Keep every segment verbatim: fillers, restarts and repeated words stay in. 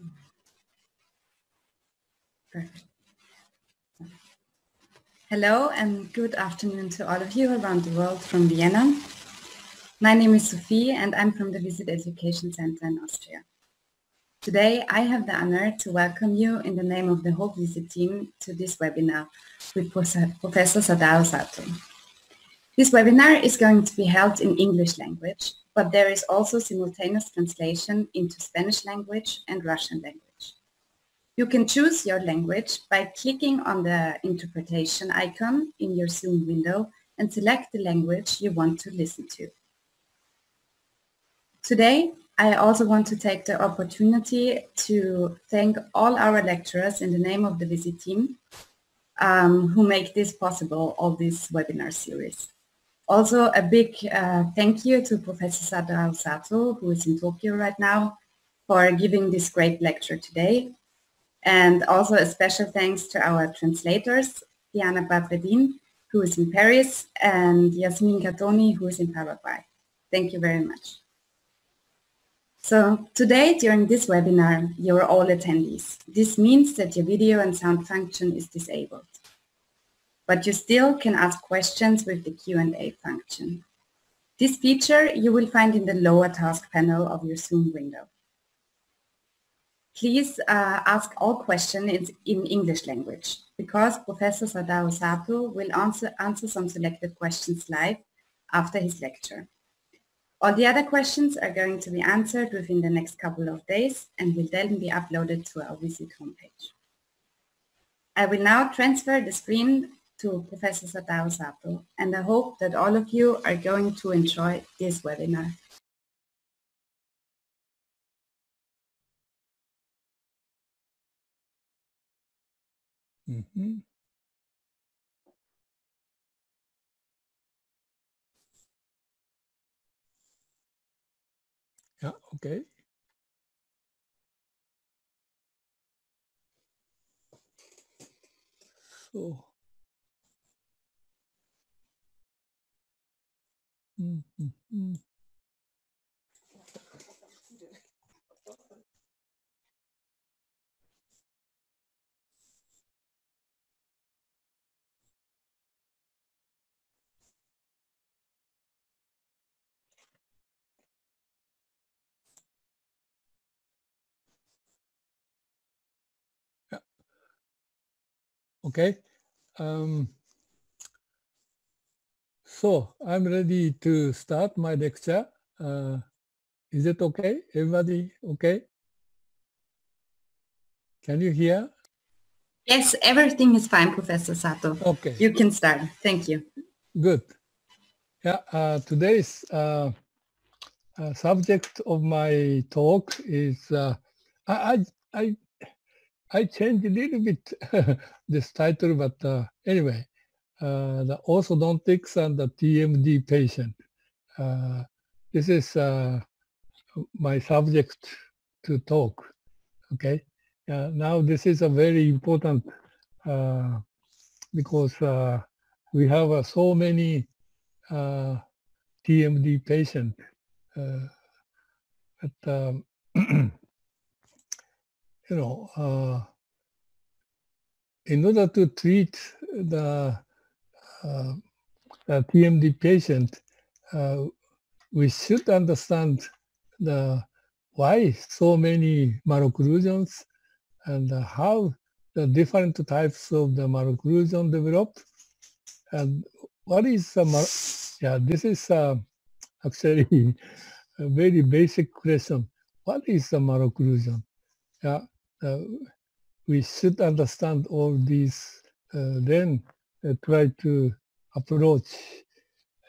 awesome. Perfect. Hello and good afternoon to all of you around the world from Vienna. My name is Sophie and I'm from the Visit Education Center in Austria. Today I have the honor to welcome you in the name of the whole Visit team to this webinar with Professor Sadao Sato. This webinar is going to be held in English language, but there is also simultaneous translation into Spanish language and Russian language. You can choose your language by clicking on the interpretation icon in your Zoom window and select the language you want to listen to. Today, I also want to take the opportunity to thank all our lecturers in the name of the Visit team um, who make this possible, all this webinar series. Also, a big uh, thank you to Professor Sadao Sato, who is in Tokyo right now, for giving this great lecture today. And also a special thanks to our translators, Diana Babredin, who is in Paris, and Yasmin Katoni, who is in Paraguay. Thank you very much. So today, during this webinar, you are all attendees. This means that your video and sound function is disabled. But you still can ask questions with the Q and A function. This feature you will find in the lower task panel of your Zoom window. Please uh, ask all questions in English language, because Professor Sadao Sato will answer, answer some selected questions live after his lecture. All the other questions are going to be answered within the next couple of days and will then be uploaded to our Visit homepage. I will now transfer the screen to Professor Sadao Sato, and I hope that all of you are going to enjoy this webinar. Mm-hmm. Ja, okay. So. Mm-hmm. Okay, um, so I'm ready to start my lecture. Uh, is it okay? Everybody okay? Can you hear? Yes, everything is fine, Professor Sato. Okay. You can start. Thank you. Good. Yeah, uh, today's uh, uh, subject of my talk is, uh, I, I, I I changed a little bit this title, but uh, anyway, uh, the orthodontics and the T M D patient. Uh, this is uh, my subject to talk, okay? Uh, now this is a very important, uh, because uh, we have uh, so many uh, T M D patients. Uh, but, um, you know, uh, in order to treat the, uh, the T M D patient, uh, we should understand the why so many malocclusions and uh, how the different types of the malocclusion develop, and what is the mal yeah. This is uh, actually a very basic question. What is the malocclusion? Yeah. Uh, we should understand all these, uh, then uh, try to approach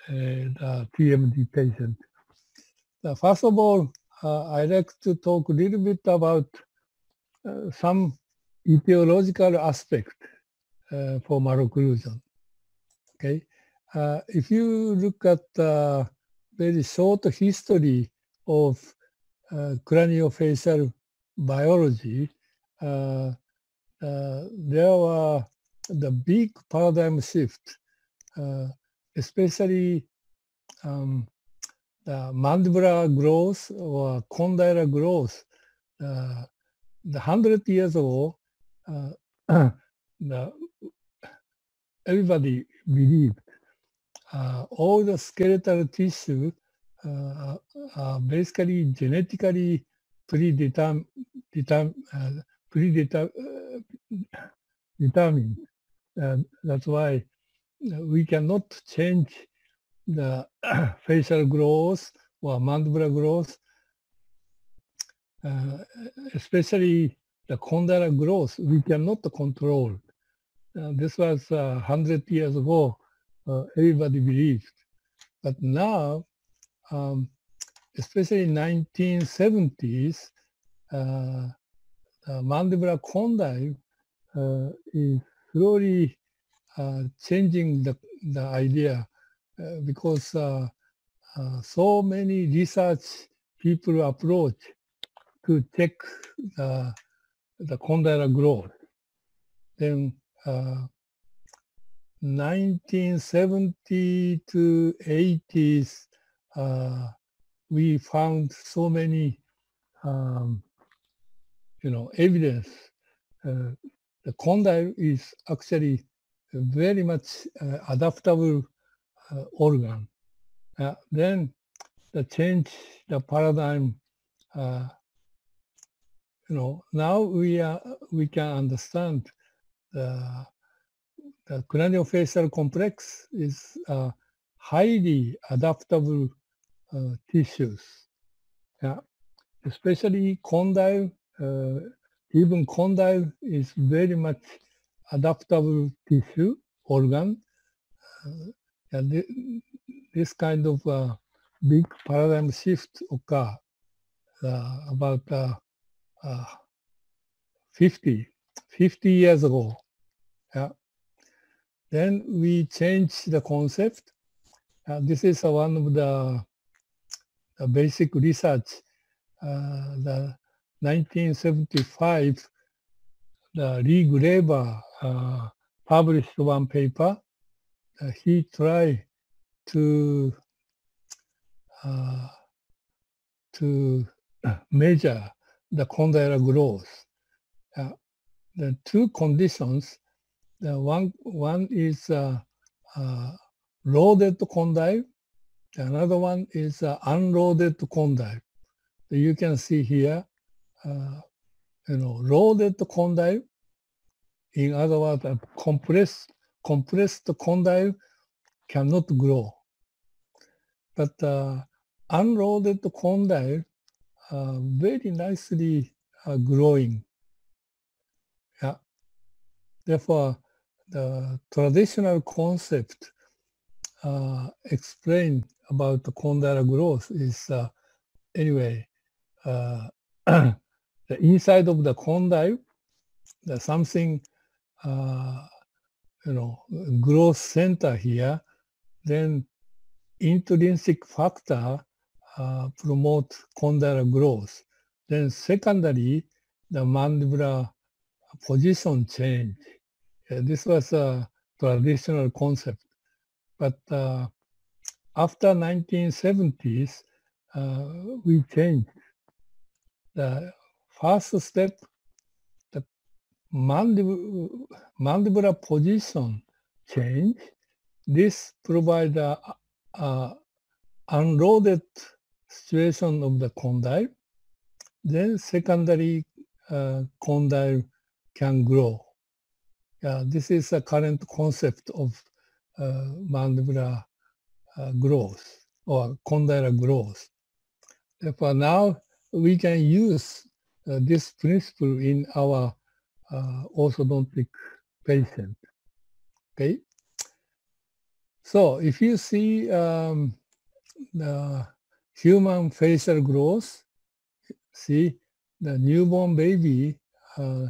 uh, the T M D patient. Now, first of all, uh, I like to talk a little bit about uh, some etiological aspect uh, for malocclusion. Okay, uh, if you look at the very short history of uh, craniofacial biology, Uh, uh, there were the big paradigm shift, uh, especially um, the mandibular growth or condylar growth, uh, one hundred years ago, uh, the, everybody believed uh, all the skeletal tissue uh, are basically genetically predetermined. Determined. And that's why we cannot change the facial growth or mandibular growth, uh, especially the condylar growth. We cannot control. Uh, this was uh, one hundred years ago. Uh, everybody believed, but now, um, especially nineteen seventies, uh, the mandibular condyle uh, is slowly uh, changing the, the idea uh, because uh, uh, so many research people approach to check the, the condylar growth. Then uh, nineteen seventy to eighties, uh, we found so many um, you know, evidence. Uh, the condyle is actually very much uh, adaptable uh, organ. Uh, then the change, the paradigm. Uh, you know, now we are we can understand the, the craniofacial complex is uh, highly adaptable uh, tissues. Yeah, especially condyle. Uh, even condyle is very much adaptable tissue, organ. Uh, and th this kind of uh, big paradigm shift occur uh, about uh, uh, fifty years ago. Yeah. Then we changed the concept. Uh, this is uh, one of the, the basic research. Uh, the nineteen seventy-five, the Lee Graeber uh, published one paper. Uh, he tried to uh, to measure the condylar growth. Uh, the two conditions. The one one is uh, uh, loaded condyle. Another one is uh, unloaded condyle. You can see here. Uh, you know, loaded condyle, in other words, a compressed, compressed condyle cannot grow. But uh, unloaded condyle uh, very nicely uh, growing. Yeah. Therefore, the traditional concept uh, explained about the condylar growth is, uh, anyway, uh, the inside of the condyle, there's something, uh, you know, growth center here, then intrinsic factor uh, promote condylar growth. Then secondary, the mandibular position change. Yeah, this was a traditional concept. But uh, after nineteen seventies, uh, we changed. The first step, the mandib mandibular position change. This provides an uh, unloaded situation of the condyle. Then secondary uh, condyle can grow. Yeah, this is the current concept of uh, mandibular uh, growth or condylar growth. Therefore, now we can use uh, this principle in our uh, orthodontic patient. Okay. So if you see um, the human facial growth, see the newborn baby, uh,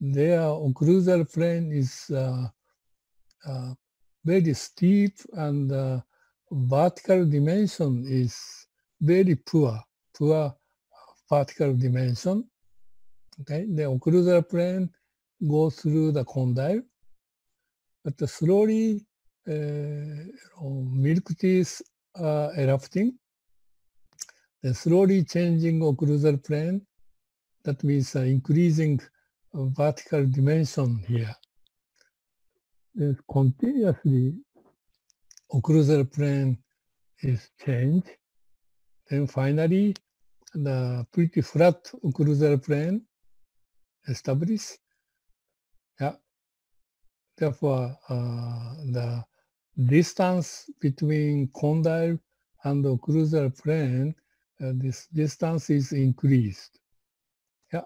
their occlusal plane is uh, uh, very steep and uh, vertical dimension is very poor. poor vertical dimension. Okay, the occlusal plane goes through the condyle, but the slowly uh, milk teeth are erupting, the slowly changing occlusal plane, That means uh, increasing uh, vertical dimension here. This continuously occlusal plane is changed. Then finally, the pretty flat occlusal plane established. Yeah. Therefore, uh, the distance between condyle and the occlusal plane, uh, this distance is increased. Yeah.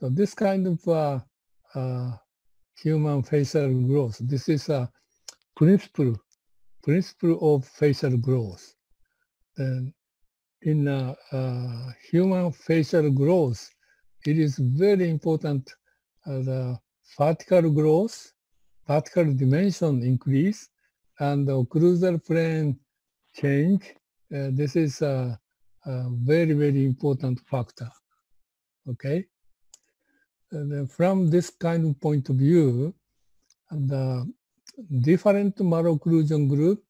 So this kind of uh, uh, human facial growth, this is a principle, principle of facial growth. And in uh, uh, human facial growth, it is very important uh, the vertical growth, vertical dimension increase, and the occlusal plane change. Uh, this is a, a very, very important factor. Okay? And from this kind of point of view, the different malocclusion group,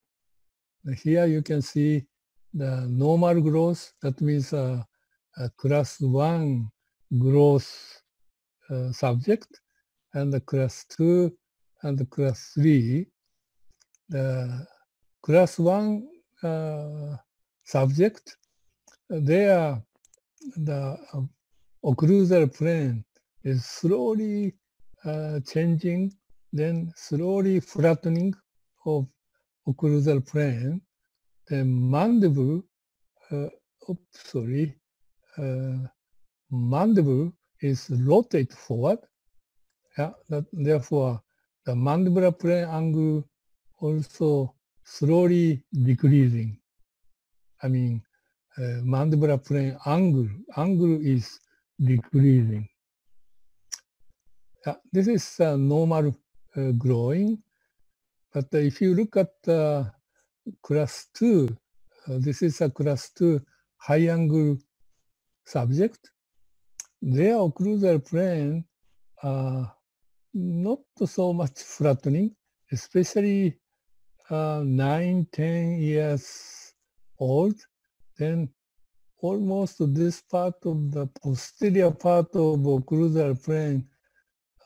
here you can see the normal growth, that means uh, a class one growth uh, subject, and the class two and the class three. The class one uh, subject, they are the uh, occlusal plane is slowly uh, changing, then slowly flattening of occlusal plane. The mandible, uh, oops, sorry, uh, mandible is rotated forward. Yeah, that, therefore, the mandibular plane angle also slowly decreasing. I mean, uh, mandibular plane angle, angle is decreasing. Yeah, this is uh, normal uh, growing, but uh, if you look at uh, class two, uh, this is a class two high angle subject. Their occlusal plane uh, not so much flattening, especially uh, nine, ten years old. Then almost this part of the posterior part of occlusal plane,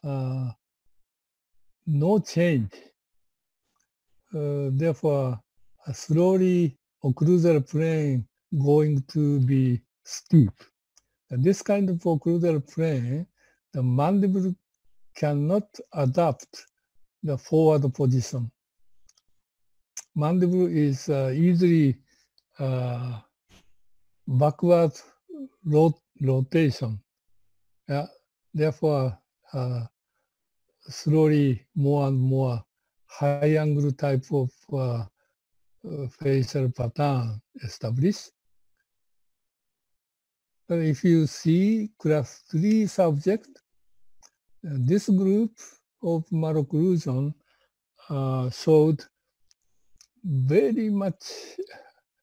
uh, no change. Uh, therefore, uh, slowly occlusal plane going to be steep. And this kind of occlusal plane, the mandible cannot adapt the forward position. Mandible is uh, easily uh, backward rot rotation. Uh, therefore, uh, slowly more and more high angle type of uh, facial pattern established. But if you see class three subject, Uh, this group of malocclusion uh, showed very much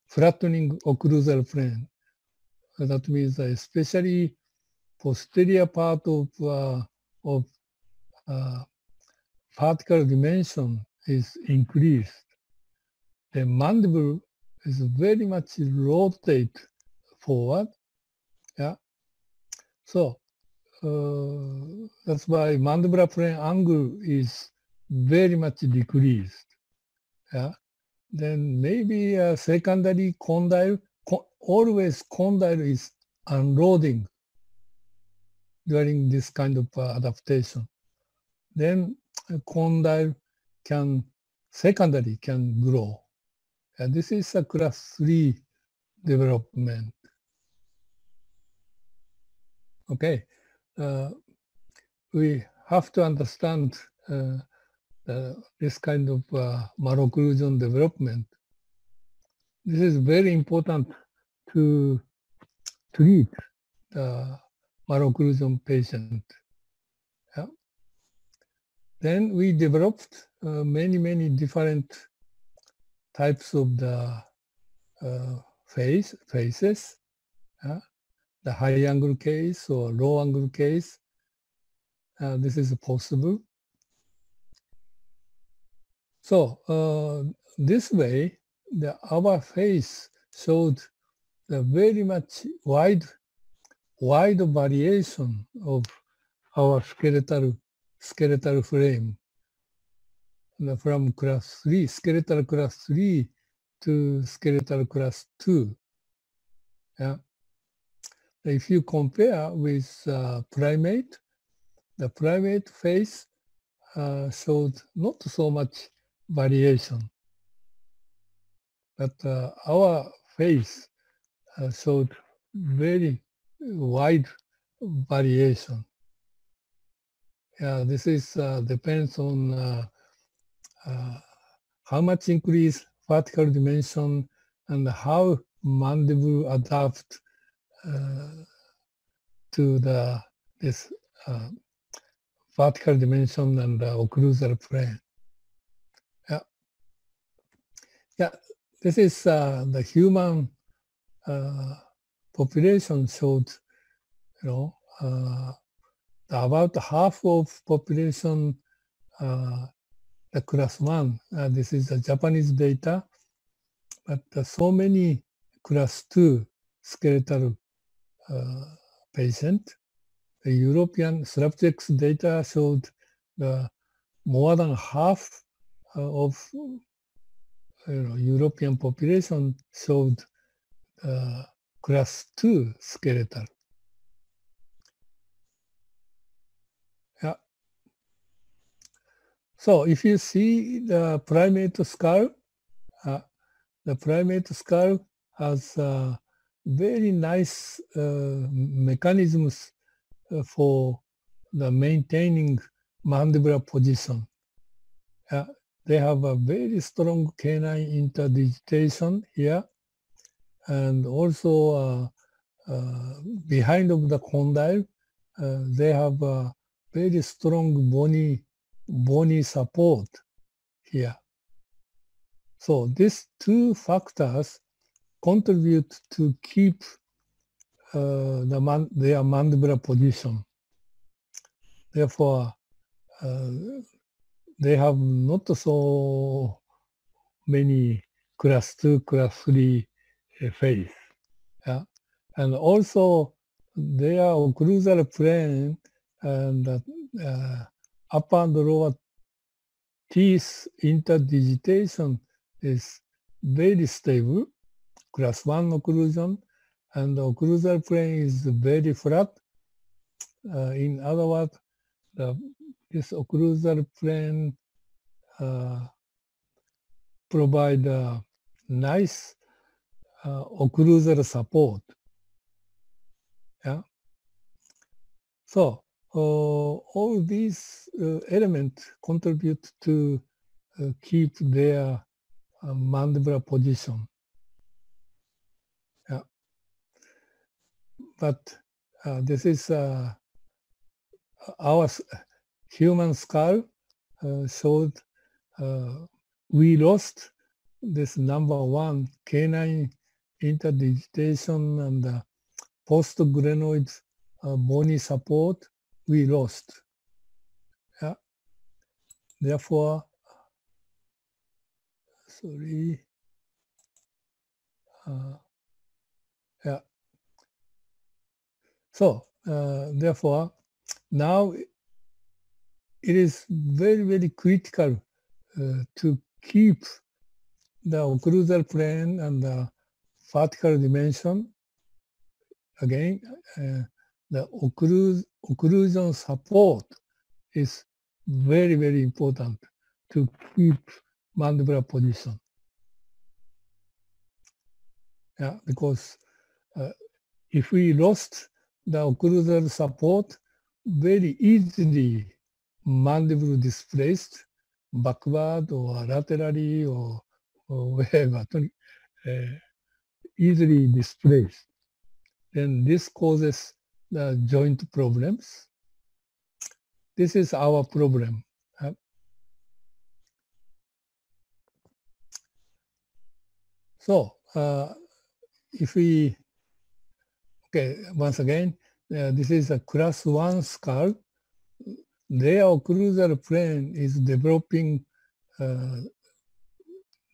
flattening occlusal plane. That means especially posterior part of uh, of uh, vertical dimension is increased. The mandible is very much rotate forward. Yeah. So. Uh, that's why mandibular plane angle is very much decreased. Yeah. Then maybe a secondary condyle, con always condyle is unloading during this kind of uh, adaptation. Then a condyle can, secondary can grow. And this is a class three development. Okay. Uh, we have to understand uh, uh, this kind of uh, malocclusion development. This is very important to treat the malocclusion patient. Yeah. Then we developed uh, many, many different types of the uh, face, faces. Yeah. The high angle case or low angle case, uh, this is possible. So uh, this way, the our face showed the very much wide wide variation of our skeletal, skeletal frame. From class three, skeletal class three to skeletal class two. Yeah. If you compare with uh, primate, the primate face uh, showed not so much variation, but uh, our face uh, showed very wide variation. Yeah, this is uh, depends on uh, uh, how much increase vertical dimension and how mandible adapt uh, to the this uh, vertical dimension and the occlusal plane. Yeah, yeah. This is uh, the human uh, population showed, you know, uh, about half of population, uh, the class one. Uh, this is the Japanese data, but uh, so many class two skeletal uh, patient. The European Slavcek data showed the more than half uh, of you know, European population showed uh, class two skeletal. Yeah. So if you see the primate skull, uh, the primate skull has uh, very nice uh, mechanisms for the maintaining mandibular position. Uh, They have a very strong canine interdigitation here, and also uh, uh, behind of the condyle, uh, they have a very strong bony, bony support here. So these two factors contribute to keep uh, the man their mandibular position. Therefore, uh, they have not so many class two, class three phase. Yeah? And also their occlusal plane and uh, upper and lower teeth interdigitation is very stable, class one occlusion, and the occlusal plane is very flat. Uh, in other words, the this occlusal plane uh, provide a nice uh, occlusal support. Yeah. So uh, all these uh, elements contribute to uh, keep their uh, mandibular position. Yeah. But uh, this is uh, our human skull uh, showed uh, we lost this number one canine interdigitation and uh, post-glenoid uh, bony support we lost. Yeah. Therefore, sorry. Uh, yeah. So uh, therefore, now it is very, very critical uh, to keep the occlusal plane and the vertical dimension. Again, uh, the occlus occlusion support is very, very important to keep mandibular position. Yeah, because uh, if we lost the occlusal support, very easily mandible displaced backward or laterally or, or wherever, uh, easily displaced. Then this causes the joint problems. This is our problem. Huh? So uh, if we, okay, once again, uh, this is a class one skull. Their occlusal plane is developing uh,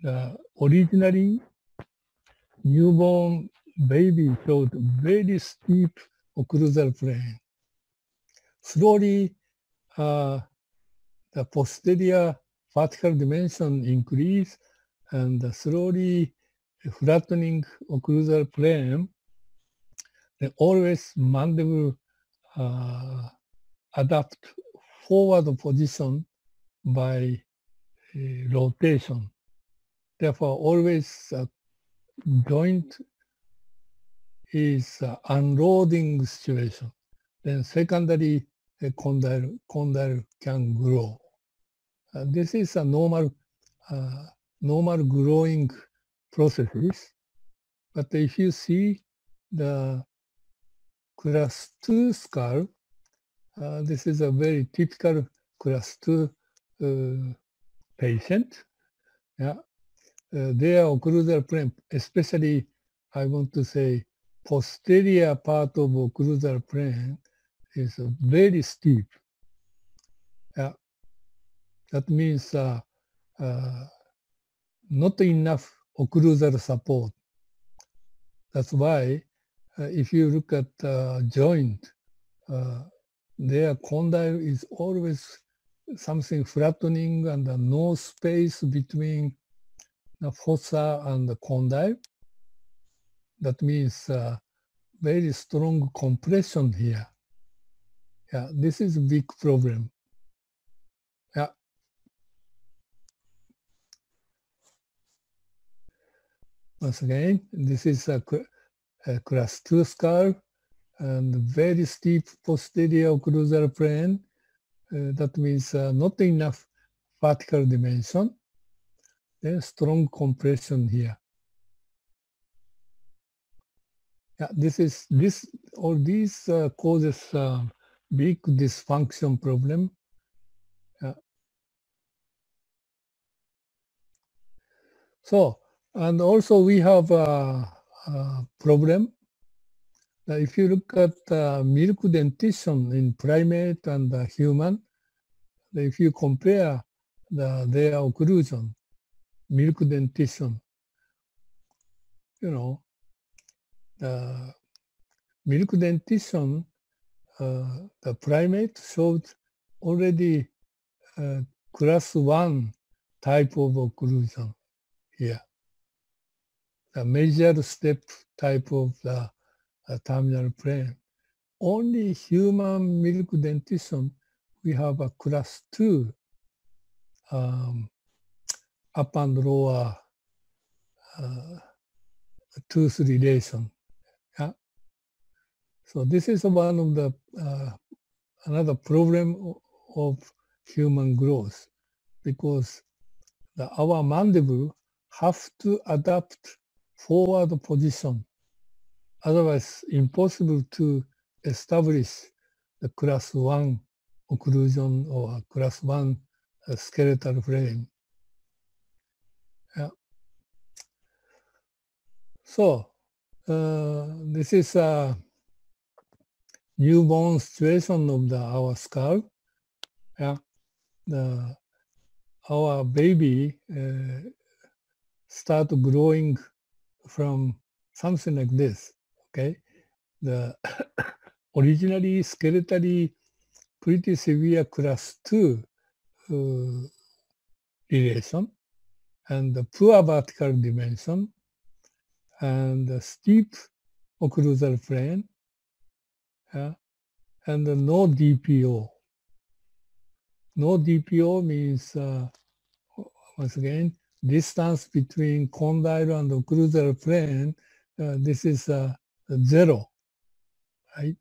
the originally newborn baby showed very steep or crucial plane. Slowly, uh, the posterior vertical dimension increase and the slowly flattening occlusal plane. They always mandible uh, adapt forward position by uh, rotation. Therefore, always uh, joint is uh, unloading situation. Then secondary uh, condyle, condyle can grow. Uh, this is a normal, uh, normal growing processes. But if you see the class two skull, uh, this is a very typical class two uh, patient. Yeah. Uh, their occlusal plane, especially I want to say posterior part of occlusal plane is uh, very steep. Uh, that means uh, uh, not enough occlusal support. That's why uh, if you look at uh, joint, uh, their condyle is always something flattening and uh, no space between the fossa and the condyle. That means uh, very strong compression here. Yeah, this is a big problem. Yeah. Once again, this is a, a class two skull and very steep posterior occlusal plane. Uh, that means uh, not enough vertical dimension. Then strong compression here. Yeah, this is this all these uh, causes uh, big dysfunction problem. Yeah. So and also we have a, a problem. Now if you look at uh, milk dentition in primate and the human, if you compare the, their occlusion. Milk dentition, you know, the milk dentition, uh, the primate showed already uh, class one type of occlusion here. The major step type of the uh, terminal plane. Only human milk dentition, we have a class two. Um, up and lower uh, tooth relation. Yeah. So this is one of the, uh, another problem of human growth, because the, our mandible have to adapt forward position. Otherwise, impossible to establish the class one occlusion or class one uh, skeletal frame. So uh, this is a newborn situation of the, our skull. Yeah, the, our baby uh, start growing from something like this. Okay, the originally skeletally pretty severe class two uh, relation and the poor vertical dimension. And the steep occlusal plane, yeah, and the no D P O. No D P O means, uh, once again, distance between condyle and occlusal plane, uh, this is uh, zero, right?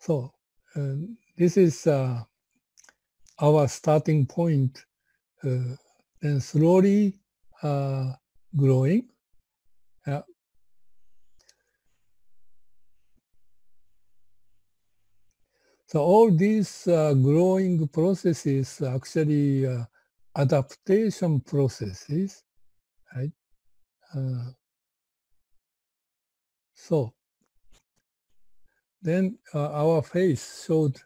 So uh, this is uh, our starting point, uh, and slowly uh, growing. Yeah. So all these uh, growing processes are actually uh, adaptation processes, right? Uh, so then uh, our face showed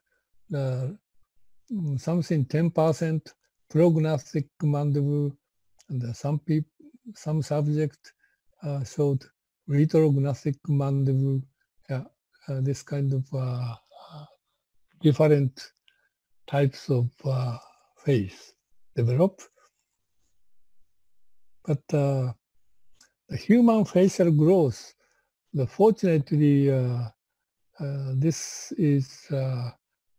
uh, something ten percent prognostic mandible, and some people, some subject. Uh, showed retrognostic mandible, yeah, uh, this kind of uh, different types of uh, faith develop. But uh, the human facial growth, the fortunately, uh, uh, this is uh,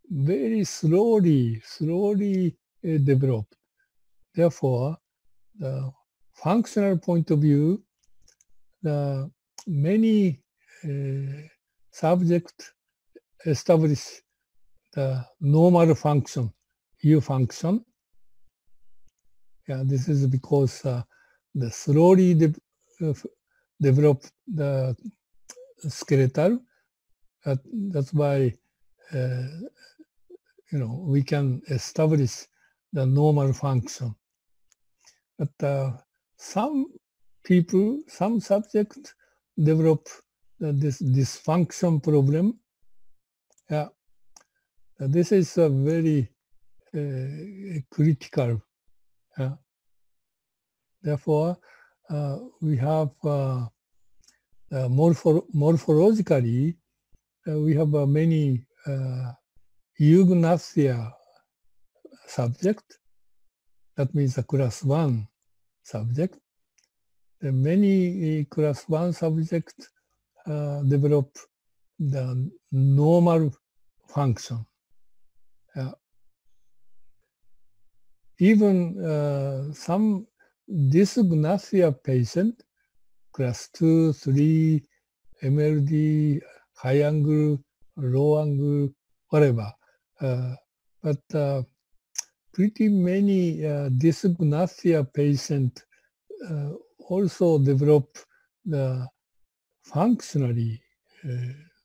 very slowly, slowly uh, developed. Therefore, the functional point of view, the many uh, subjects establish the normal function, U function. Yeah, this is because uh, the slowly de uh, develop the skeletal. Uh, that's why uh, you know we can establish the normal function. But uh, some people, some subjects develop uh, this dysfunction problem. Yeah, uh, this is a very uh, critical. Yeah. Therefore, uh, we have uh, uh, morpho morphologically, uh, we have uh, many uh, eugnasia subject. That means a class one subject. The many class one subjects uh, develop the normal function. Uh, even uh, some dysgnasia patient, class two, three, M L D, high angle, low angle, whatever. Uh, but uh, pretty many uh, dysgnasia patient uh, also develop the functionally uh,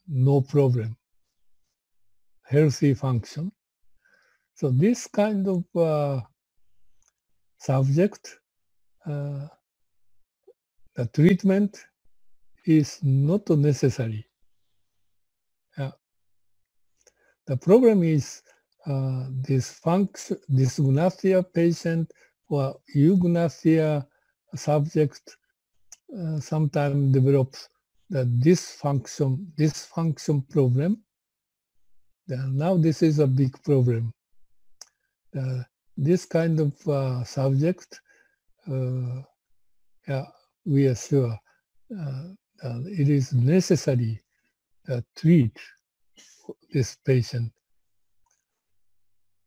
no problem, healthy function. So this kind of uh, subject, Uh, the treatment is not necessary. Uh, the problem is uh, dysfunction, dysgnasia patient or eugnasia subject uh, sometimes develops the dysfunction, dysfunction problem. Uh, now this is a big problem. Uh, this kind of uh, subject, Uh, yeah, we are sure uh, uh, it is necessary to uh, treat this patient.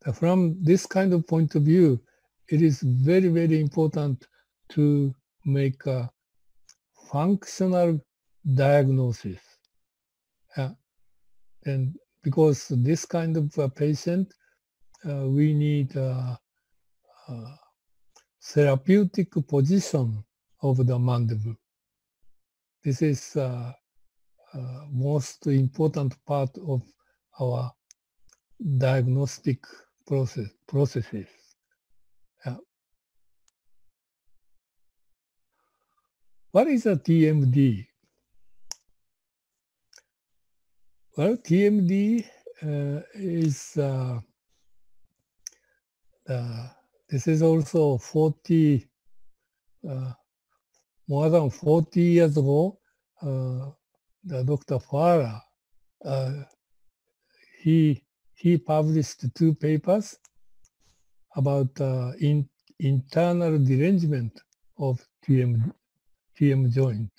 Uh, from this kind of point of view, it is very, very important to make a functional diagnosis. Uh, and because this kind of uh, patient, uh, we need uh, uh, therapeutic position of the mandible. This is uh, uh, most important part of our diagnostic process processes. Yeah. What is a T M D? Well, T M D uh, is uh, the This is also forty, uh, more than forty years ago, uh, the Doctor Farah, uh, he, he published two papers about uh, in, internal derangement of T M, T M joint.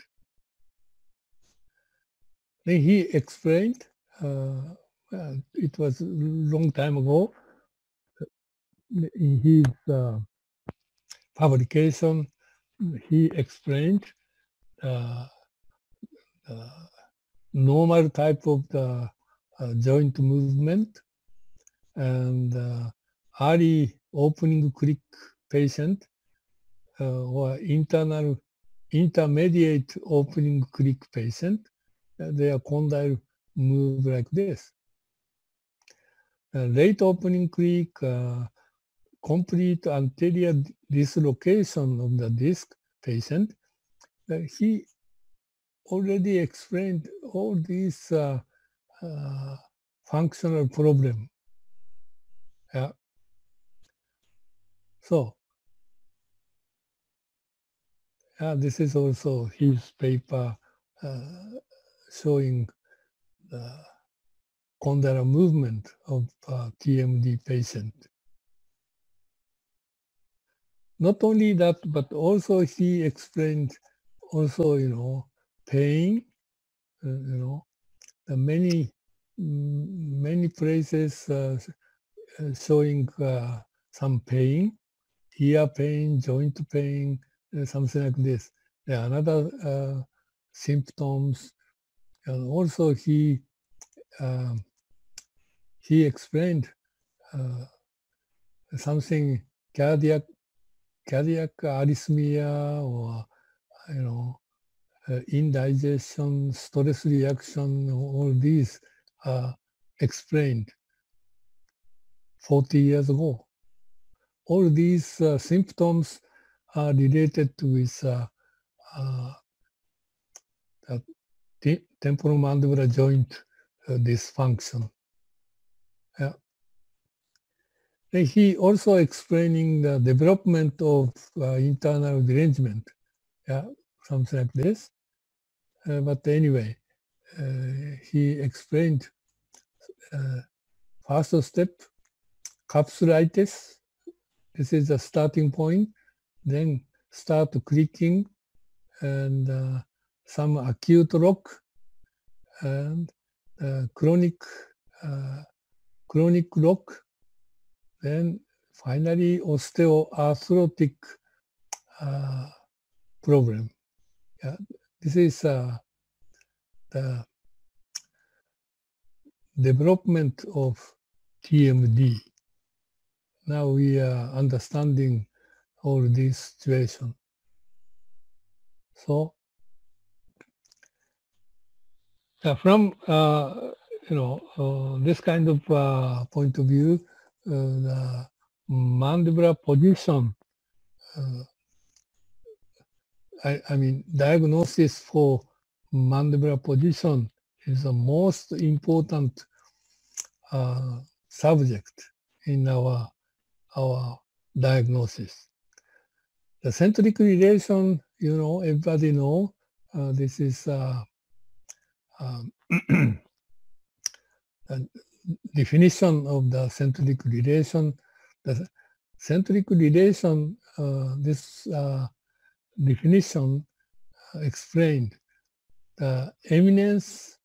Then he explained, uh, it was a long time ago, in his uh, publication, he explained uh, the normal type of the uh, joint movement and uh, early opening click patient uh, or internal intermediate opening click patient, uh, their condyle move like this. Uh, late opening click, uh, complete anterior dislocation of the disc patient. Uh, he already explained all these uh, uh, functional problem. Yeah. So, uh, this is also his paper uh, showing uh, condylar movement of uh, T M D patient. Not only that, but also he explained also, you know, pain, uh, you know, the many, many places uh, showing uh, some pain, ear pain, joint pain, uh, something like this. Yeah, another uh, symptoms, and also he uh, he explained uh, something cardiac cardiac arrhythmia, or you know uh, indigestion, stress reaction, all these are explained forty years ago. All these uh, symptoms are related with uh, uh, the temporomandibular joint uh, dysfunction. Yeah. Then he also explaining the development of uh, internal derangement, yeah, something like this. Uh, but anyway, uh, he explained uh, first step, capsulitis. This is the starting point. Then start clicking and uh, some acute rock, and uh, chronic uh, chronic rock, then finally osteoarthritic uh, problem. Yeah, this is uh, the development of T M D. Now we are understanding all this situation. So Uh, from uh, you know uh, this kind of uh, point of view, uh, the mandibular position, uh, I, I mean, diagnosis for mandibular position is the most important uh, subject in our our diagnosis. The centric relation, you know, everybody know uh, this is. Uh, Um, the definition of the centric relation. The centric relation, uh, this uh, definition explained the eminence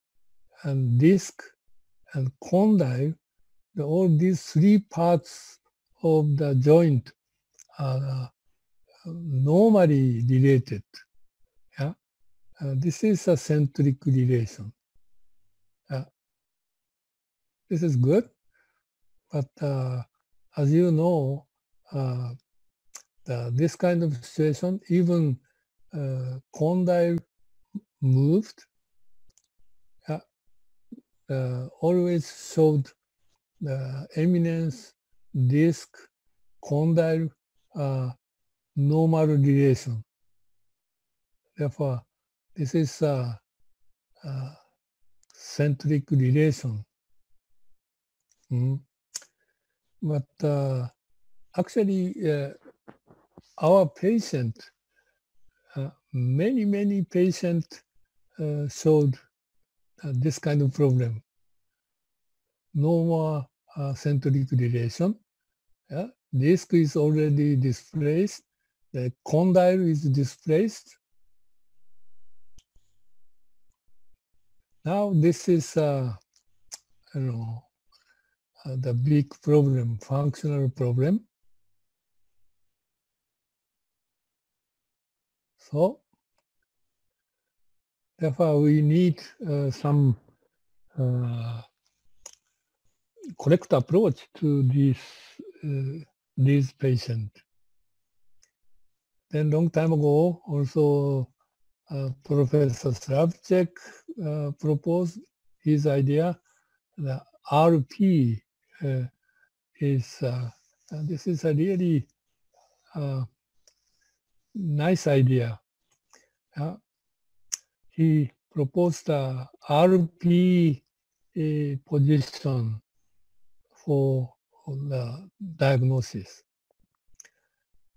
and disc and condyle, the, all these three parts of the joint are uh, normally related. Uh, this is a centric relation. Uh, this is good, but uh, as you know, uh, the, this kind of situation, even uh, condyle moved, uh, uh, always showed the eminence, disc, condyle, uh, normal relation. Therefore, this is a, a centric relation. Mm. But uh, actually, uh, our patient, uh, many, many patients uh, showed uh, this kind of problem. No more uh, centric relation. Yeah? Disc is already displaced. The condyle is displaced. Now this is, uh, you know, uh, the big problem, functional problem. So, therefore, we need uh, some uh, correct approach to this uh, this patient. Then, long time ago, also. Uh, Professor Slavcek uh, proposed his idea. The R P uh, is uh, this is a really uh, nice idea. Uh, he proposed a R P uh, position for the diagnosis.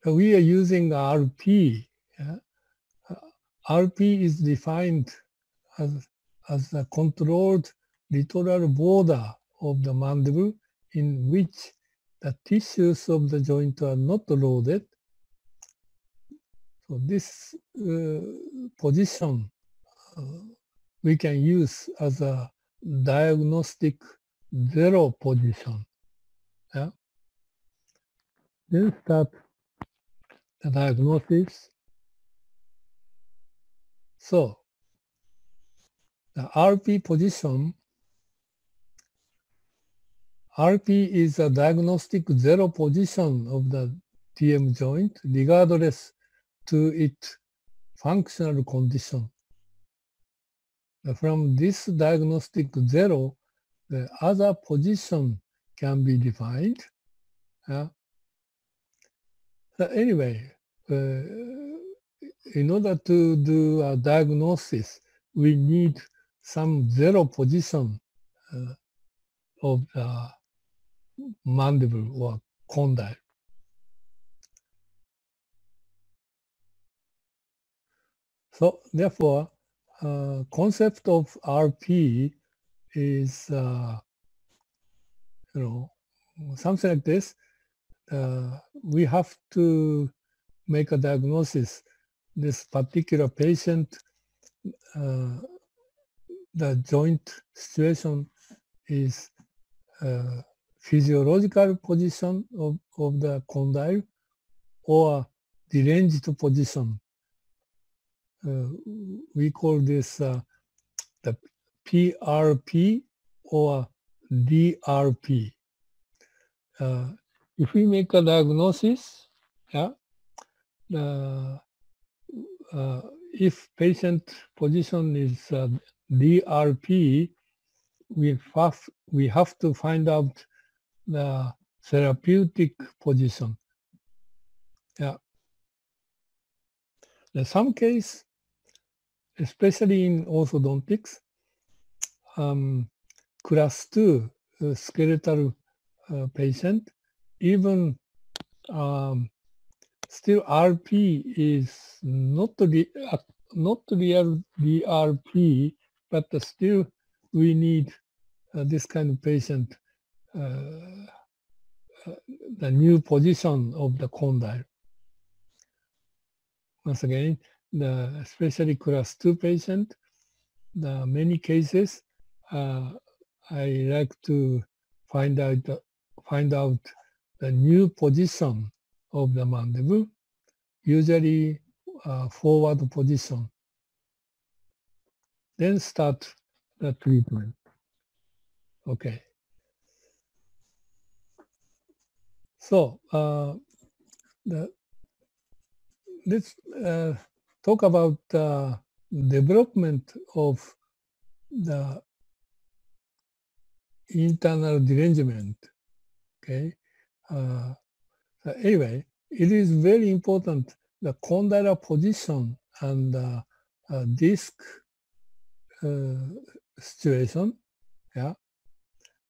So we are using R P. Uh, R P is defined as, as a controlled littoral border of the mandible in which the tissues of the joint are not loaded. So this uh, position uh, we can use as a diagnostic zero position. Yeah? Then start the diagnosis. So the R P position, R P is a diagnostic zero position of the T M joint regardless to its functional condition. From this diagnostic zero, the other position can be defined. Uh, so anyway, uh, in order to do a diagnosis, we need some zero position uh, of the mandible or condyle. So therefore, uh, concept of R P is uh, you know, something like this. Uh, we have to make a diagnosis. This particular patient, uh, the joint situation is uh, physiological position of, of the condyle or deranged position. Uh, we call this uh, the P R P or D R P. Uh, if we make a diagnosis, yeah, uh, uh, if patient position is uh, D R P, we have, we have to find out the therapeutic position. Yeah. In some case, especially in orthodontics, um, class two uh, skeletal uh, patient, even um, still R P is not the uh, not real D R P, but still we need uh, this kind of patient uh, uh, the new position of the condyle. Once again, the especially class two patient, the many cases, uh, I like to find out find out the new position of the mandible, usually uh, forward position. Then start the treatment. Okay. So uh, the. Let's uh, talk about the uh, development of the internal derangement, okay? Uh, anyway, it is very important, the condylar position and uh, uh, disc uh, situation, yeah?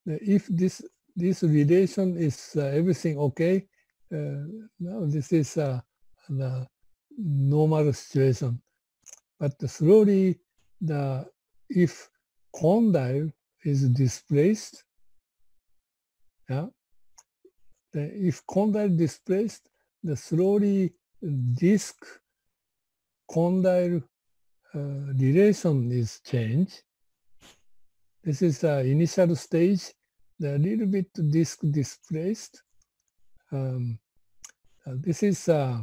If this, this relation is uh, everything okay, uh, now this is uh, the normal situation, but slowly the if condyle is displaced, yeah, if condyle displaced, the slowly disc condyle uh, relation is changed. This is the initial stage, the little bit disc displaced. Um, uh, this is uh,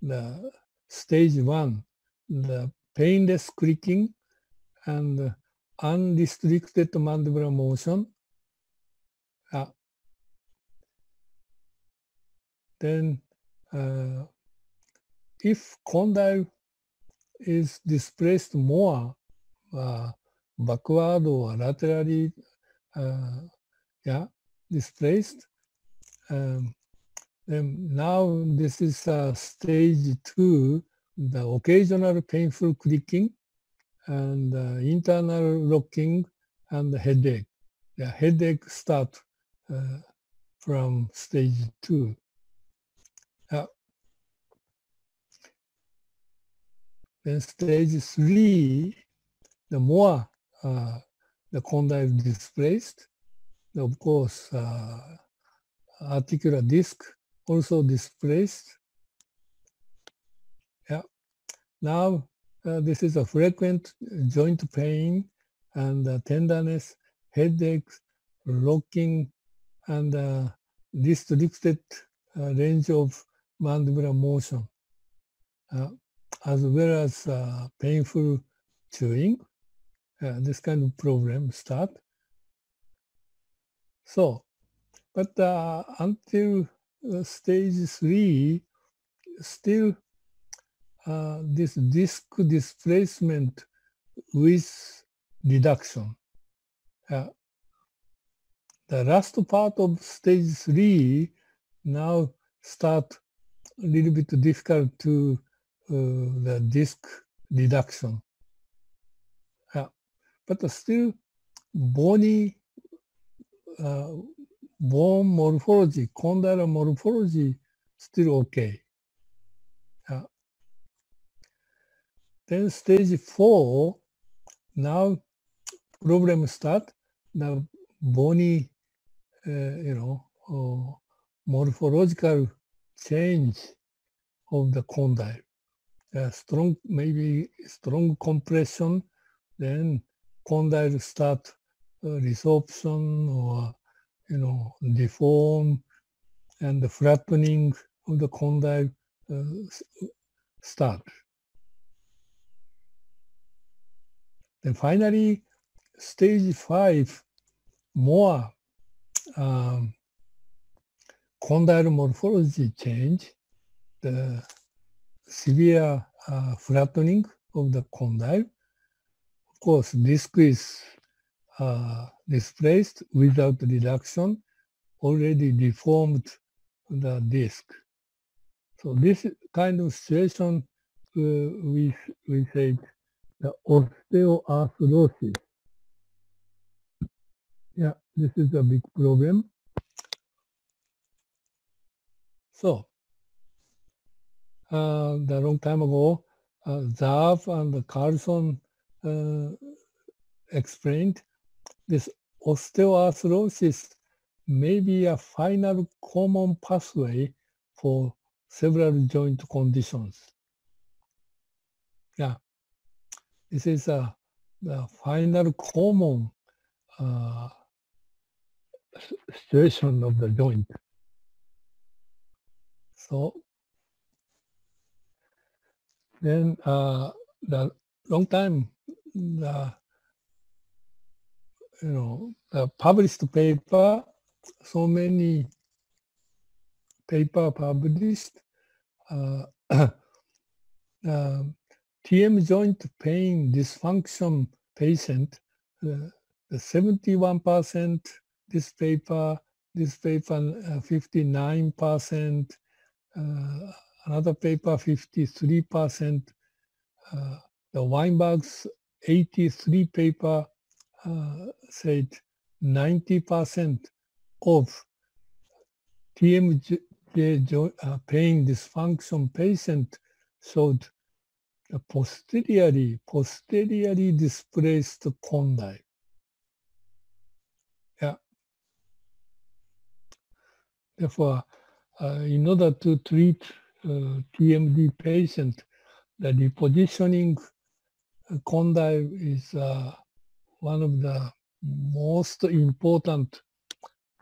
the stage one, the painless clicking and unrestricted mandibular motion. Ah. Then uh, if condyle is displaced more uh, backward or laterally, uh, yeah, displaced, um, and now this is uh, stage two, the occasional painful clicking and uh, internal rocking and the headache. The headache starts uh, from stage two. Uh, then stage three, the more uh, the condyles displaced. Of course, uh, articular disc also displaced. Yeah. Now, uh, this is a frequent joint pain and uh, tenderness, headaches, rocking, and uh, restricted uh, range of mandibular motion, uh, as well as uh, painful chewing. Uh, this kind of problem start. So, but uh, until uh, stage three, still uh, this disc displacement with reduction. Uh, the last part of stage three now start a little bit difficult to uh, the disc reduction. Uh, but still bony, Uh, bone morphology, condylar morphology, still okay. Uh, then stage four, now problem start, the bony, uh, you know, uh, morphological change of the condyle. Uh, strong, maybe strong compression, then condyle start resorption or, you know, deform, and the flattening of the condyle uh, start. Then finally, stage five, more um, condyle morphology change, the severe uh, flattening of the condyle. Of course, disc is Uh, displaced without reduction, already deformed the disc. So this kind of situation uh, we, we say the osteoarthrosis. Yeah, this is a big problem. So, uh, the long time ago, uh, Zav and Carlson uh, explained this osteoarthrosis may be a final common pathway for several joint conditions. Yeah, this is a, a final common uh, situation of the joint. So then uh, the long time, the you know, the published paper, so many paper published, uh, uh, T M joint pain dysfunction patient, uh, the seventy-one percent, this paper, this paper uh, fifty-nine percent, uh, another paper fifty-three percent, uh, the Weinberg's eighty-three paper, Uh, said ninety percent of T M J uh, pain dysfunction patient showed a posteriorly, posteriorly displaced condyle. Yeah. Therefore, uh, in order to treat uh, T M D patient, the repositioning condyle is uh, one of the most important,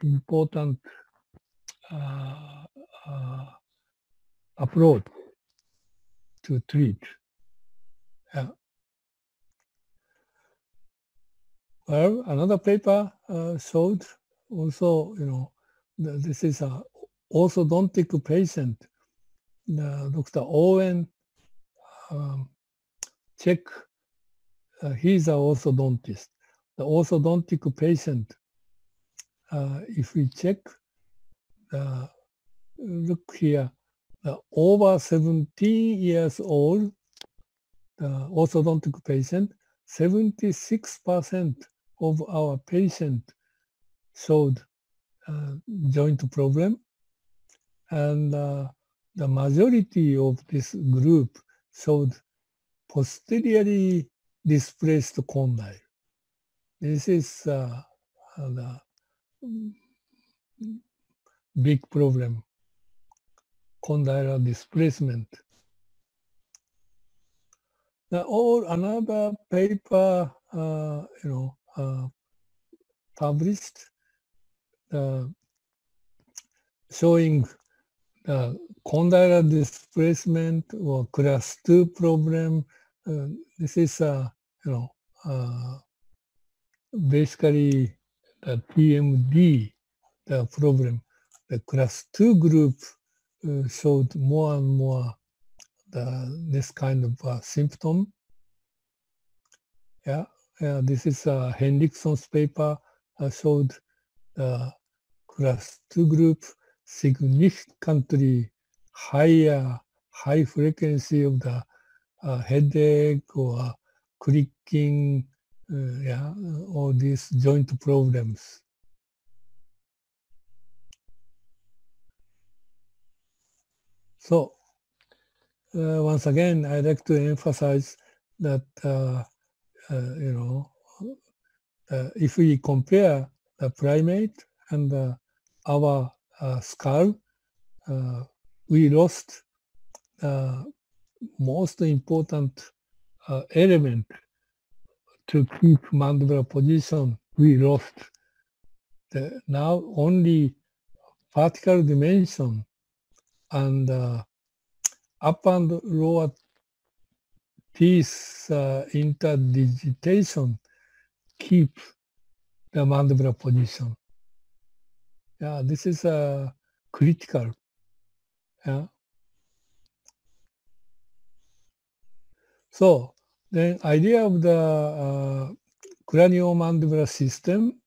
important uh, uh, approach to treat. Yeah. Well, another paper uh, showed also, you know, the, this is an orthodontic patient, the Doctor Owen, um, Czech. Uh, he's an orthodontist. The orthodontic patient, uh, if we check, uh, look here, the over seventeen years old, the orthodontic patient, seventy-six percent of our patient showed uh, joint problem. And uh, the majority of this group showed posteriorly displaced condyle. This is uh, the big problem, condylar displacement. Now, all another paper, uh, you know, uh, published uh, showing the condylar displacement or class two problem. Uh, this is, uh, you know, uh, basically the T M D, the problem. The class two group uh, showed more and more the, this kind of uh, symptom. Yeah, yeah, this is uh, Henriksson's paper uh, showed the class two group significantly higher, high frequency of the uh, headache or clicking, uh, yeah, all these joint problems. So, uh, once again, I'd like to emphasize that, uh, uh, you know, uh, if we compare the primate and uh, our Uh, skull, uh, we lost the uh, most important uh, element to keep mandibular position. We lost the now only vertical dimension and uh, up and lower teeth uh, interdigitation keep the mandibular position. Yeah, this is uh, critical. Yeah. So the idea of the uh, craniomandibular system,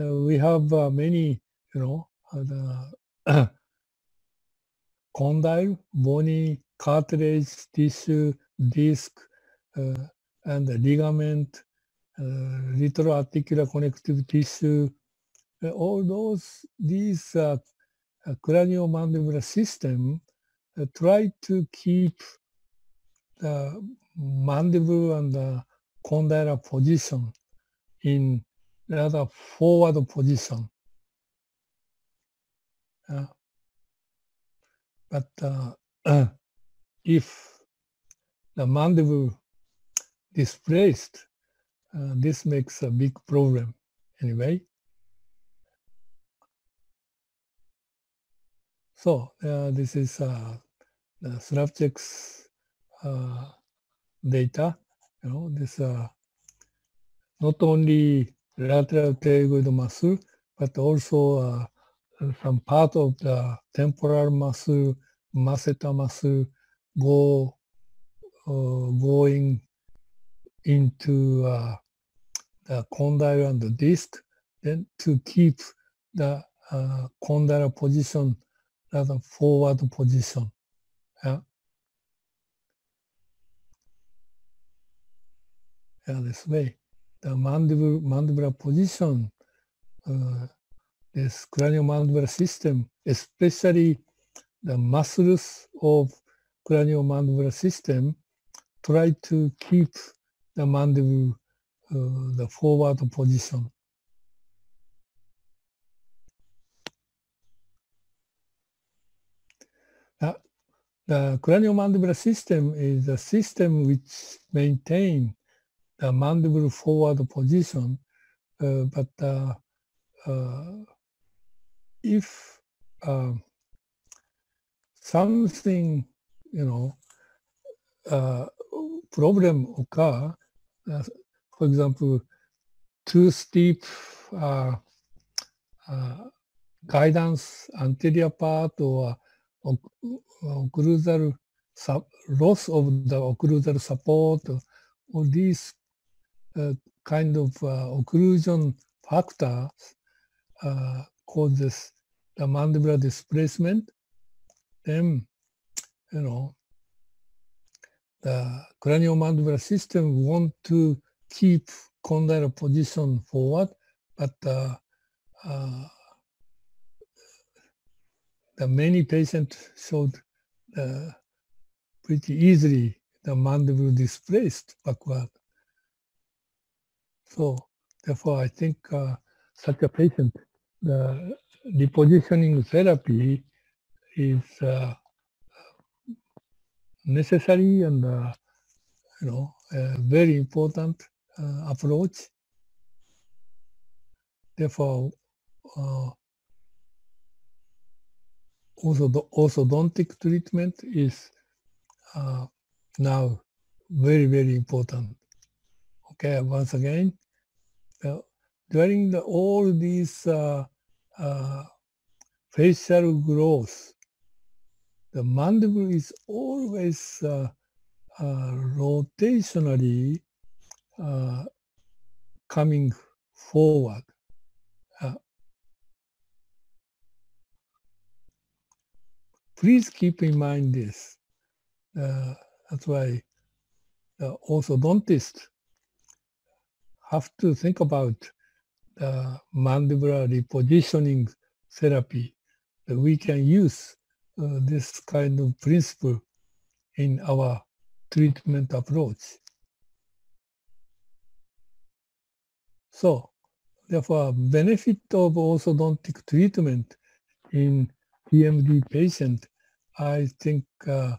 uh, we have uh, many, you know, uh, the condyle, bony, cartilage, tissue, disc, uh, and the ligament, uh, retroarticular connective tissue. All those, these uh, uh, craniomandibular system uh, try to keep the mandible and the condylar position in rather forward position. Uh, but uh, uh, if the mandible displaced, uh, this makes a big problem anyway. So uh, this is uh, the Slavcek's uh, data. You know, this uh, not only lateral pterygoid muscle, but also uh, some part of the temporal muscle, masseter muscle, go uh, going into uh, the condyle and the disc, then to keep the uh, condylar position. Rather forward position. Yeah. Yeah, this way. The mandibular, mandibular position, uh, this craniomandibular system, especially the muscles of craniomandibular system, try to keep the mandible, uh, the forward position. Uh, the craniomandibular system is a system which maintains the mandible forward position, uh, but uh, uh, if uh, something, you know, uh, problem occur, uh, for example, too steep uh, uh, guidance anterior part or occlusal sub loss of the occlusal support, all these uh, kind of uh, occlusion factors uh, causes the mandibular displacement. Then, you know, the craniomandibular system want to keep condylar position forward, but uh, uh, the many patients showed uh, pretty easily the mandible displaced backward. So Therefore, I think uh, such a patient, the repositioning therapy is uh, necessary and uh, you know, a very important uh, approach. Therefore, uh, also the orthodontic treatment is uh, now very, very important. Okay, once again, uh, during the, all these uh, uh, facial growth, the mandible is always uh, uh, rotationally uh, coming forward. Uh, please keep in mind this. Uh, that's why the orthodontists have to think about the mandibular repositioning therapy. That we can use uh, this kind of principle in our treatment approach. So, therefore, benefit of orthodontic treatment in T M D patient, I think uh,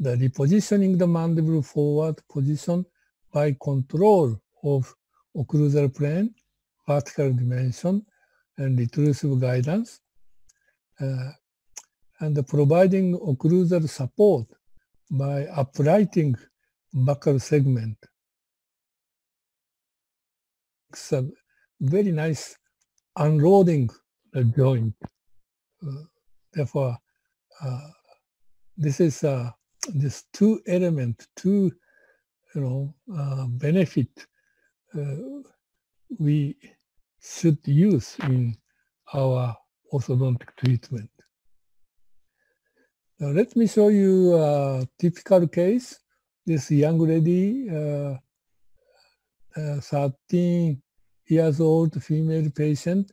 the repositioning the mandible forward position by control of occlusal plane, vertical dimension, and retrusive guidance, uh, and the providing occlusal support by uprighting buccal segment. It's a very nice unloading the joint. Uh, therefore, uh, this is uh, this two element, two you know uh, benefit uh, we should use in our orthodontic treatment. Now let me show you a typical case. This young lady, uh, uh, thirteen years old female patient.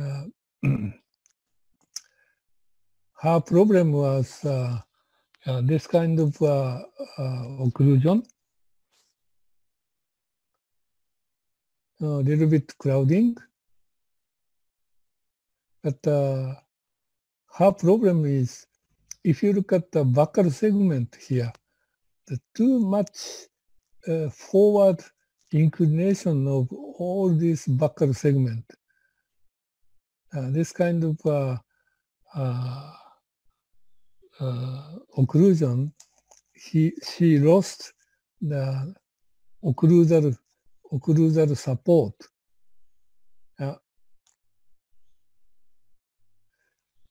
Uh, her problem was uh, uh, this kind of uh, uh, occlusion, a little bit crowding, but uh, her problem is, if you look at the buccal segment here, the too much uh, forward inclination of all this buccal segment. Uh, this kind of uh, uh, uh, occlusion, he, she lost the occlusal, occlusal support. Uh,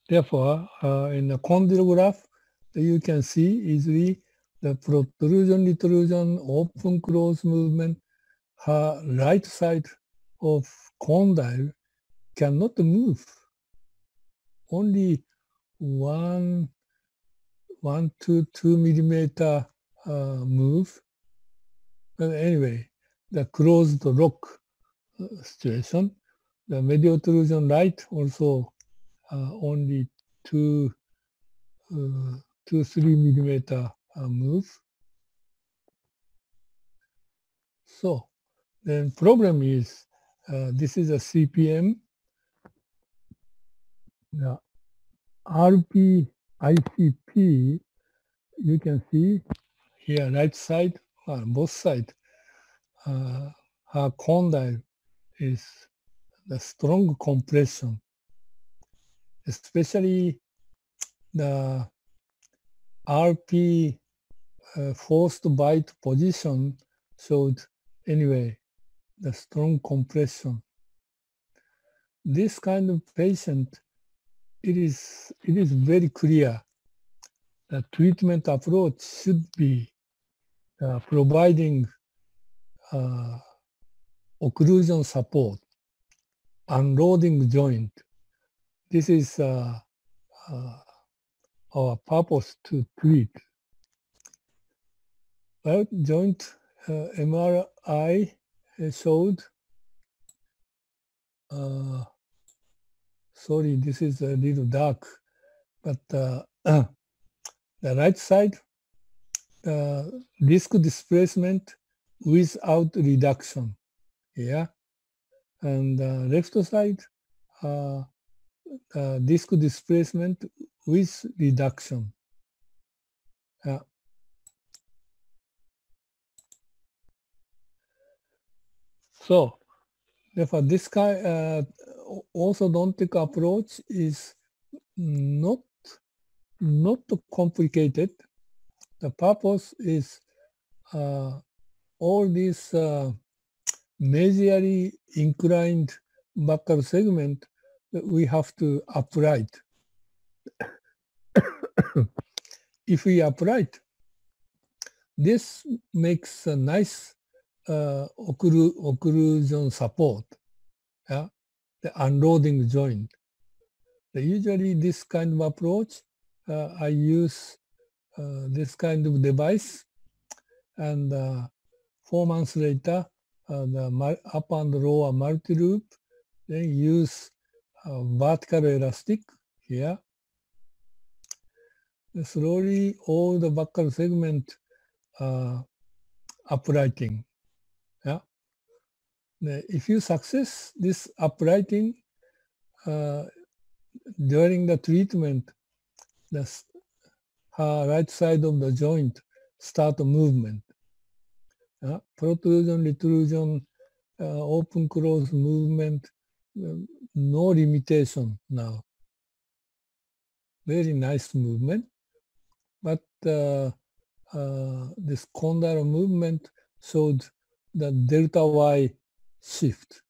Therefore, uh, in the condylar graph, you can see easily the protrusion, retrusion, open, close movement. Her right side of condyle cannot move. Only one, one to two millimeter uh, move. But anyway, the closed lock situation, the medial occlusion right also. Uh, only two, uh, two, three millimeter uh, move. So the problem is uh, this is a C P M. The R P I C P, you can see here right side or both sides. Uh, her condyle is the strong compression. Especially the R P uh, forced bite position showed, anyway, the strong compression. This kind of patient, it is, it is very clear the treatment approach should be uh, providing uh, occlusion support, unloading joint. This is uh, uh, our purpose to treat. Well, joint uh, M R I showed, uh, sorry, this is a little dark, but uh, the right side, uh, disc displacement without reduction. Yeah, and the left side, uh, uh, disk displacement with reduction. Uh, so, therefore, this kind uh, orthodontic approach is not not complicated. The purpose is uh, all these uh, majorly inclined buccal segment that we have to apply it. If we apply it, this makes a nice uh, occlu occlusion support, yeah? The unloading joint. Usually this kind of approach, uh, I use uh, this kind of device, and uh, four months later, uh, the up and lower multi-loop, then use uh, vertical elastic here. And slowly all the buccal segment uh, uprighting. Yeah. Now, if you success this uprighting, uh, during the treatment, the uh, right side of the joint start movement. Uh, protrusion, retrusion, uh, open, close movement, uh, no limitation now. Very nice movement. But uh, uh, this condylar movement showed the delta Y shift.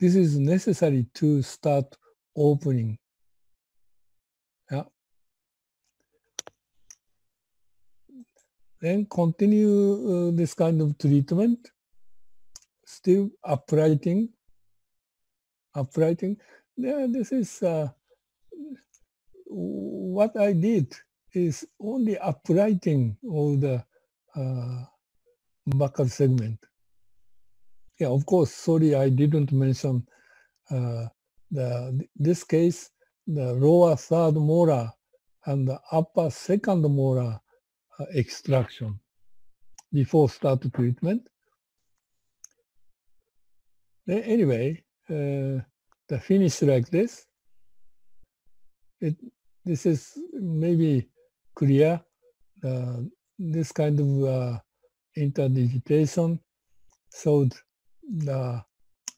This is necessary to start opening. Yeah. Then continue uh, this kind of treatment, still uprighting, uprighting. Yeah, this is uh, what I did is only uprighting all the uh, buccal segment. Yeah, of course, sorry, I didn't mention uh, the, this case, the lower third molar and the upper second molar uh, extraction before start treatment. Then anyway, uh, the finish like this. It, this is maybe clear. Uh, this kind of uh, interdigitation showed the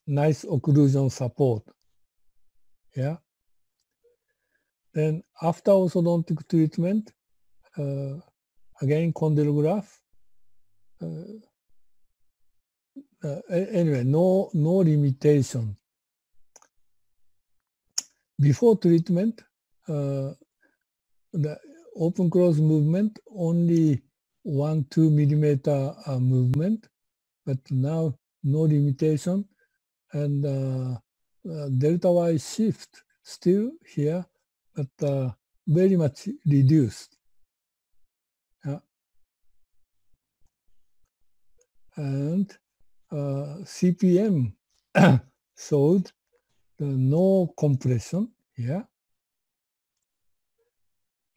nice occlusion support. Yeah. Then after orthodontic treatment, uh, again condylar graph. Uh, uh, anyway, no no limitation. Before treatment, uh, the open close movement only one two millimeter uh, movement, but now no limitation, and Uh, Uh, delta Y shift still here, but uh, very much reduced. Yeah. And uh, C P M showed the no compression here.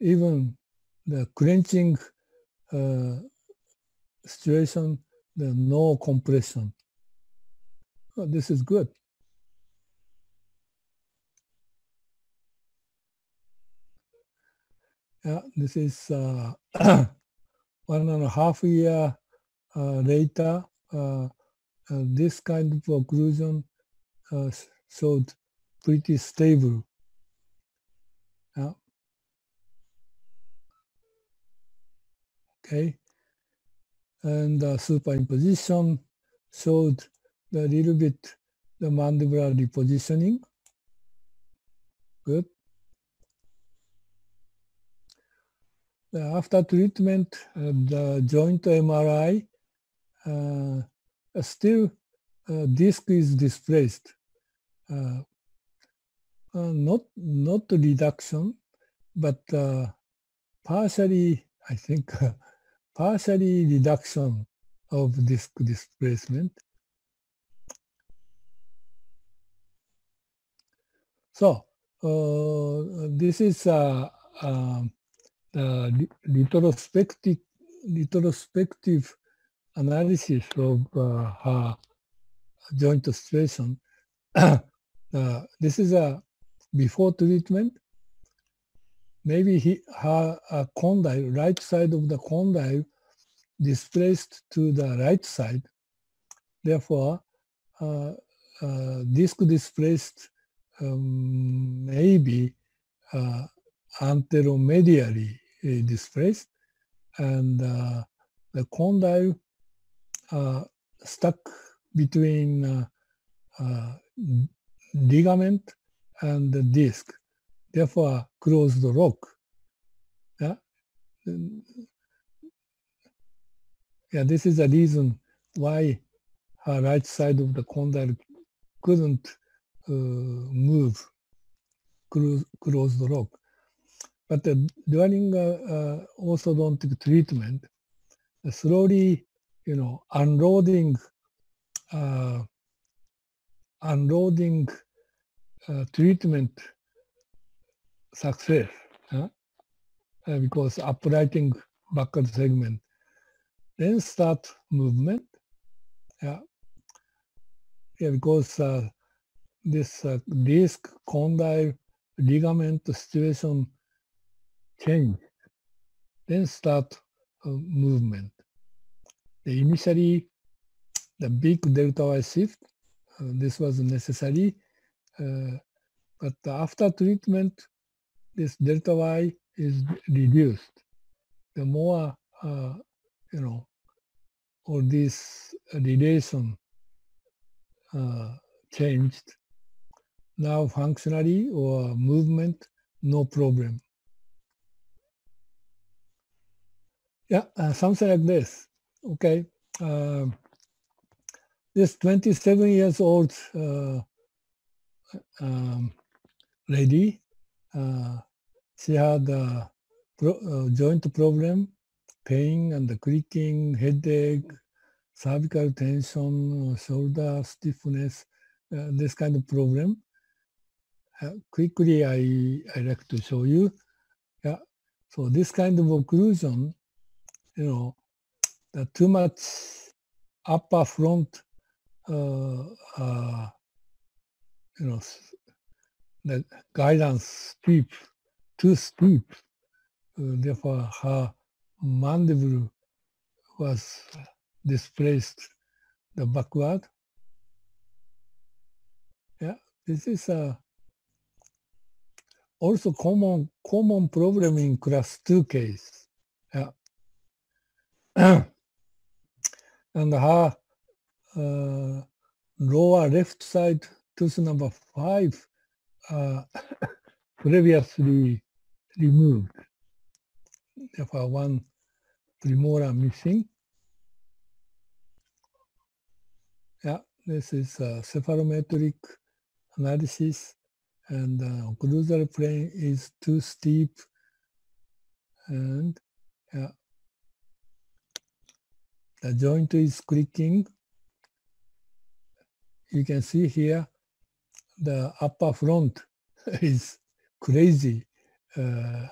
Even the clenching uh, situation, the no compression. Oh, this is good. Yeah, this is uh, one and a half year uh, later. Uh, uh, this kind of occlusion uh, showed pretty stable. Yeah. Okay, and uh, superimposition showed a little bit the mandibular repositioning. Good. After treatment, uh, the joint M R I, uh, still uh, disc is displaced. Uh, uh, not, not reduction, but uh, partially, I think, partially reduction of disc displacement. So, uh, this is uh, uh, the retrospective, retrospective analysis of uh, her joint restoration. uh, this is a before treatment. Maybe he had a condyle, right side of the condyle displaced to the right side. Therefore, uh, uh, disc displaced um, maybe uh, anteromedially displaced, and uh, the condyle uh, stuck between uh, uh, ligament and the disc, therefore closed the lock. Yeah? Yeah, this is the reason why her right side of the condyle couldn't uh, move, close, close the lock. But uh, during uh, uh, orthodontic treatment, uh, slowly, you know, unloading, uh, unloading uh, treatment success, huh? uh, because uprighting buccal segment, then start movement. Yeah, yeah, because uh, this uh, disc, condyle, ligament situation change, then start uh, movement. The initially, the big delta Y shift, uh, this was necessary, uh, but after treatment, this delta Y is reduced. The more, uh, you know, all this relation uh, changed. Now functionally or movement, no problem. Yeah, uh, something like this. Okay, uh, this twenty-seven years old uh, um, lady, uh, she had a pro uh, joint problem, pain and the creaking, headache, cervical tension, shoulder stiffness, uh, this kind of problem. Uh, quickly, I, I like to show you. Yeah. So this kind of occlusion, you know, the too much upper front, uh, uh, you know, the guidance steep, too steep. Uh, therefore, her mandible was displaced the backward. Yeah, this is a also common common problem in class two case. Yeah. And her uh, lower left side tooth number five uh, previously removed. Therefore, one Primora missing. Yeah, this is a cephalometric analysis, and the occlusal plane is too steep, and yeah, the joint is creaking. You can see here the upper front is crazy, uh,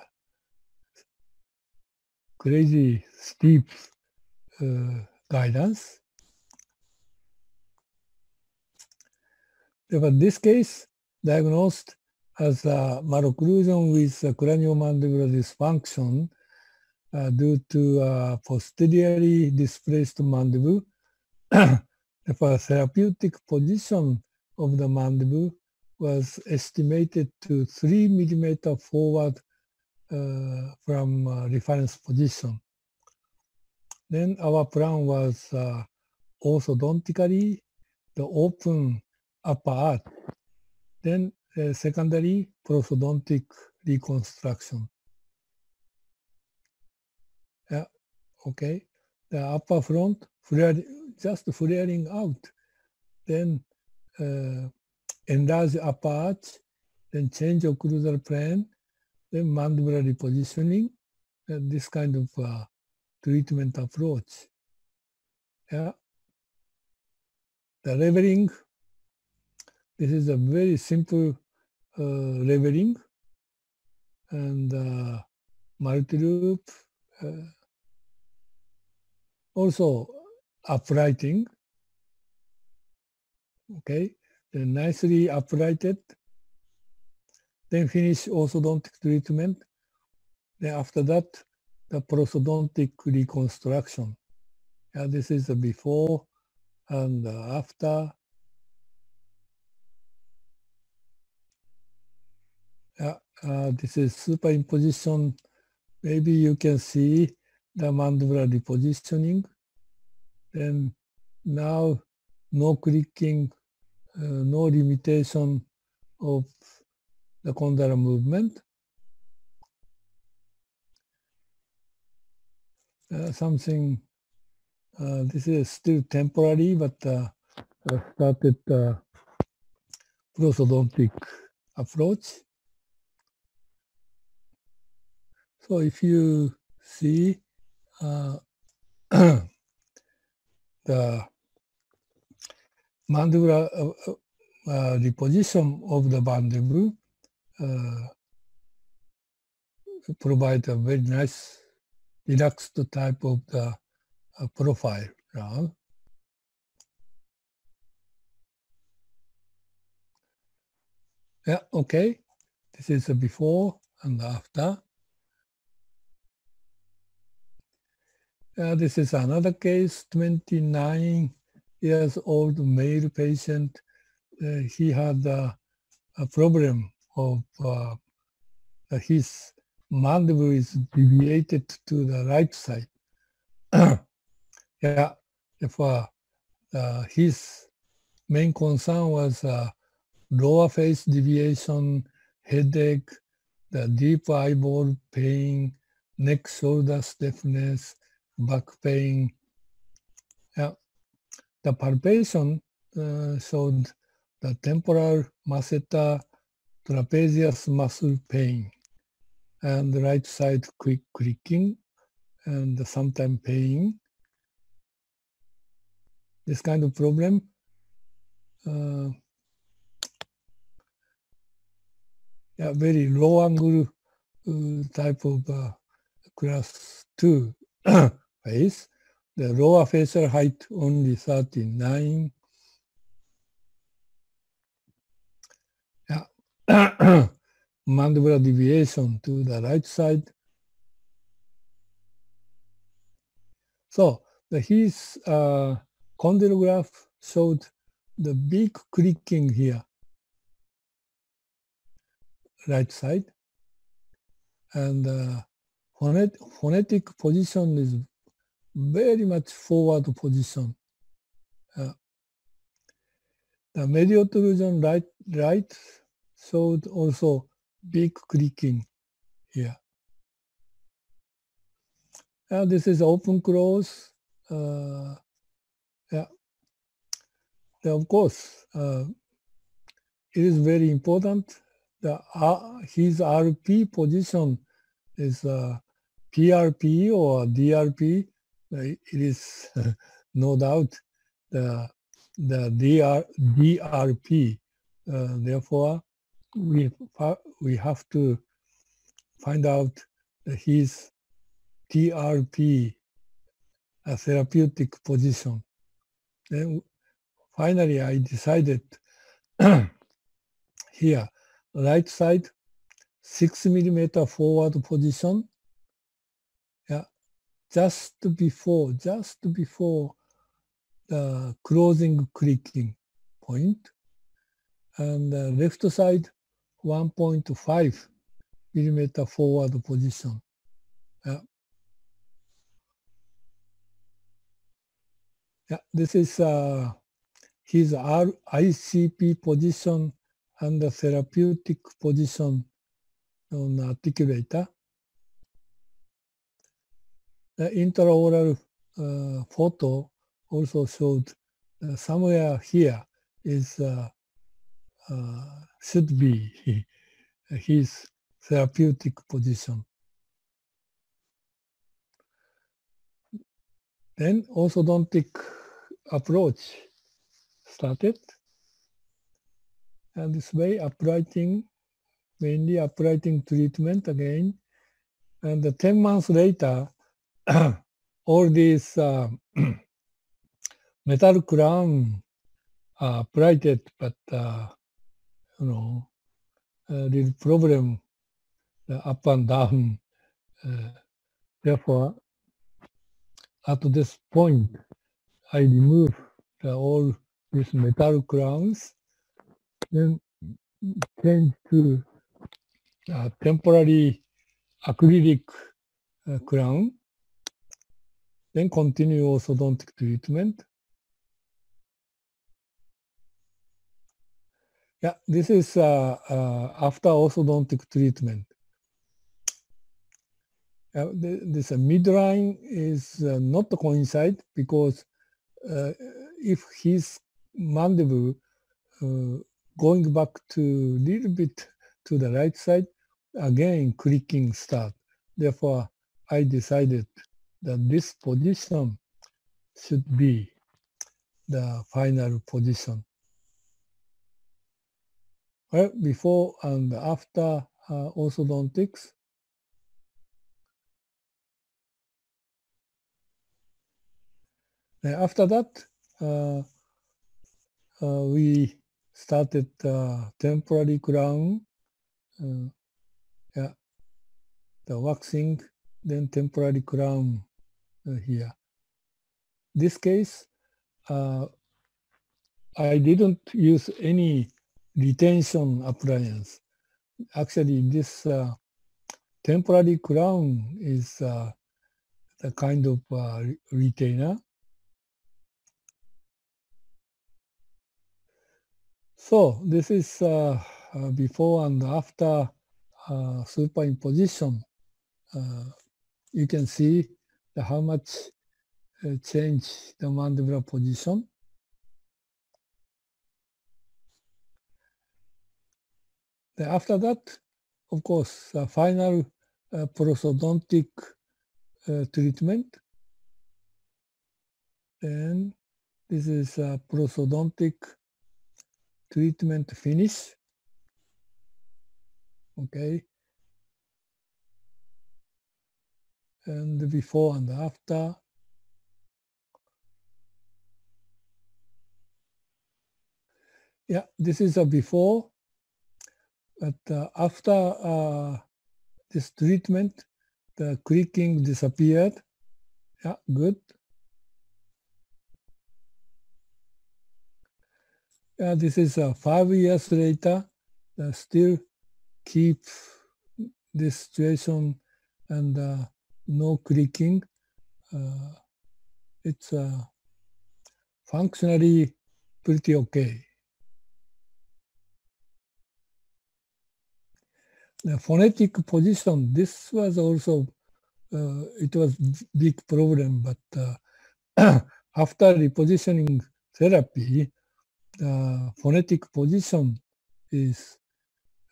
crazy steep uh, guidance. Therefore, this case diagnosed as a malocclusion with craniomandibular dysfunction uh, due to uh, posteriorly displaced mandible. Therefore, therapeutic position of the mandible was estimated to three millimeter forward Uh, from uh, reference position. Then our plan was uh, orthodontically the open upper arch, then uh, secondary prosthodontic reconstruction. Yeah, okay. The upper front flaring, just flaring out, then uh, enlarged upper arch, then change occlusal plane, then mandibular repositioning, and this kind of uh, treatment approach. Yeah. The leveling, this is a very simple uh, leveling, and uh, multi-loop, uh, also uprighting. okay, then nicely uprighted, then finish orthodontic treatment. Then after that, the prosthodontic reconstruction. Yeah, this is the before and the after. Yeah, uh, this is superimposition. Maybe you can see the mandibular repositioning. Then now, no clicking, uh, no limitation of the condylar movement. Uh, something, uh, this is still temporary, but uh, I started uh, prosthodontic approach. So if you see uh, the mandibular uh, uh, reposition of the mandible uh, provides a very nice relaxed type of the uh, profile now. Yeah, okay. This is the before and after. Uh, this is another case, twenty-nine years old male patient. Uh, he had uh, a problem of uh, his mandible is deviated to the right side. Yeah, therefore, uh, his main concern was uh, lower face deviation, headache, the deep eyeball pain, neck, shoulder stiffness, back pain. Yeah. The palpation uh, showed the temporal masseter trapezius muscle pain and the right side quick clicking and sometimes pain. This kind of problem. Uh, yeah, very low angle uh, type of uh, class two. Face, the lower facial height only thirty-nine. Yeah. Mandibular deviation to the right side. So the, his uh, condylar graph showed the big clicking here, right side, and uh, phonetic position is very much forward position. Uh, the medial occlusion right, right showed also big clicking here. And this is open close. Uh, yeah. Then of course, uh, it is very important. The uh, his R P position is uh, P R P or D R P, it is no doubt the, the D R, D R P. Uh, therefore, we, we have to find out his T R P, a therapeutic position. Then finally, I decided here, right side, six millimeter forward position. Just before, just before the closing clicking point, and the left side one point five millimeter forward position. Yeah. Yeah, this is uh, his I C P position and the therapeutic position on the articulator. The intraoral uh, photo also showed uh, somewhere here is uh, uh, should be his therapeutic position. Then orthodontic approach started, and this way uprighting, mainly uprighting treatment again, and the ten months later. All these uh, metal crown uh, private, but uh, you know, uh, the problem, the up and down. Uh, therefore, at this point, I remove the, all these metal crowns, then change to a temporary acrylic uh, crown, then continue orthodontic treatment. Yeah, this is uh, uh, after orthodontic treatment. Uh, this uh, midline is uh, not coincide because uh, if his mandible uh, going back to a little bit to the right side, again clicking start. Therefore, I decided that this position should be the final position. Well, before and after uh, orthodontics, after that, uh, uh, we started uh, temporary crown, uh, yeah, the waxing, then temporary crown uh, here. This case, uh, I didn't use any retention appliance. Actually, this uh, temporary crown is uh, the kind of uh, retainer. So this is uh, uh, before and after uh, superimposition. Uh, you can see the how much uh, change the mandibular position. Then after that, of course, the final uh, prosthodontic uh, treatment. Then this is a prosthodontic treatment finish. Okay. And before and after. Yeah, this is a before. But uh, after uh, this treatment, the creaking disappeared. Yeah, good. Uh, this is uh, five years later, uh, still keep this situation and uh, no clicking. Uh, it's uh, functionally pretty okay. The phonetic position, this was also, uh, it was big problem, but uh, after repositioning therapy, the phonetic position is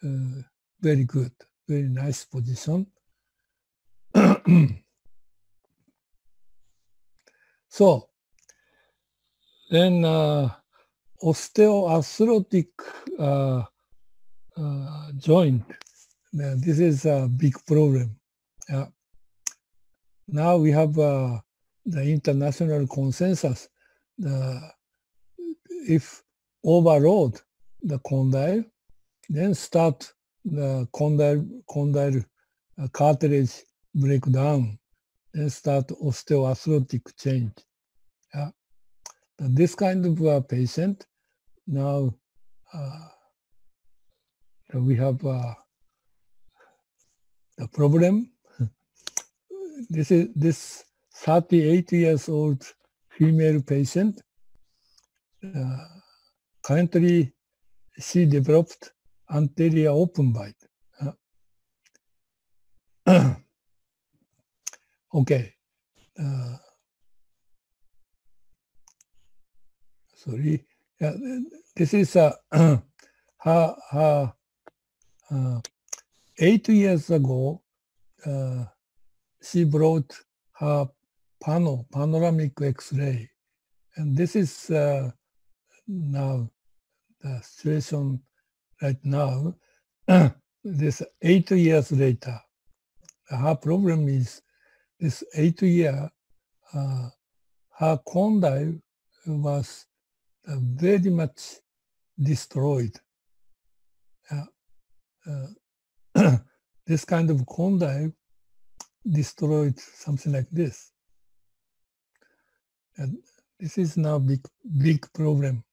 uh, very good, very nice position. So, then uh, osteoarthrotic uh, uh, joint, now, this is a big problem. Uh, now we have uh, the international consensus, the, if overload the condyle, then start the condyle, condyle uh, cartilage breakdown, then start osteoarthrotic change. Yeah. This kind of uh, patient, now uh, we have uh, a problem. This is this thirty-eight years old female patient. Uh, currently, she developed anterior open bite. Uh, okay. Uh, sorry. Uh, this is uh, her, her uh, eight years ago, uh, she brought her pano, panoramic X-ray. And this is uh, now the situation right now. This eight years later, her problem is this eight year, uh, her condyle was uh, very much destroyed. Uh, uh, this kind of conduct destroyed something like this. And this is now big, big problem.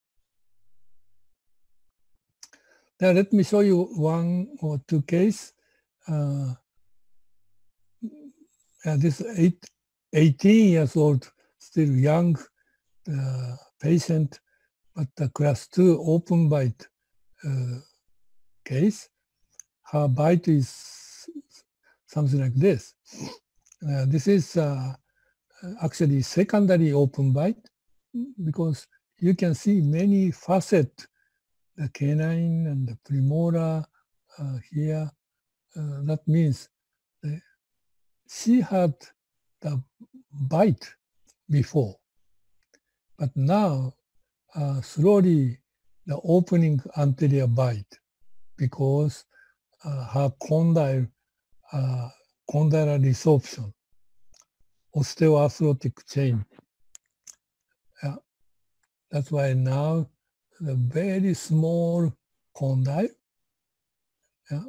Now let me show you one or two cases. Uh, uh, this eight, eighteen years old, still young uh, patient, but the class two open bite uh, case. Her bite is something like this. Uh, this is uh, actually secondary open bite, because you can see many facets, the canine and the premolar uh, here. Uh, that means uh, she had the bite before, but now uh, slowly the opening anterior bite, because uh, her condyle, uh, condylar resorption, osteoarthrotic chain. Uh, that's why now the very small condyle. Uh,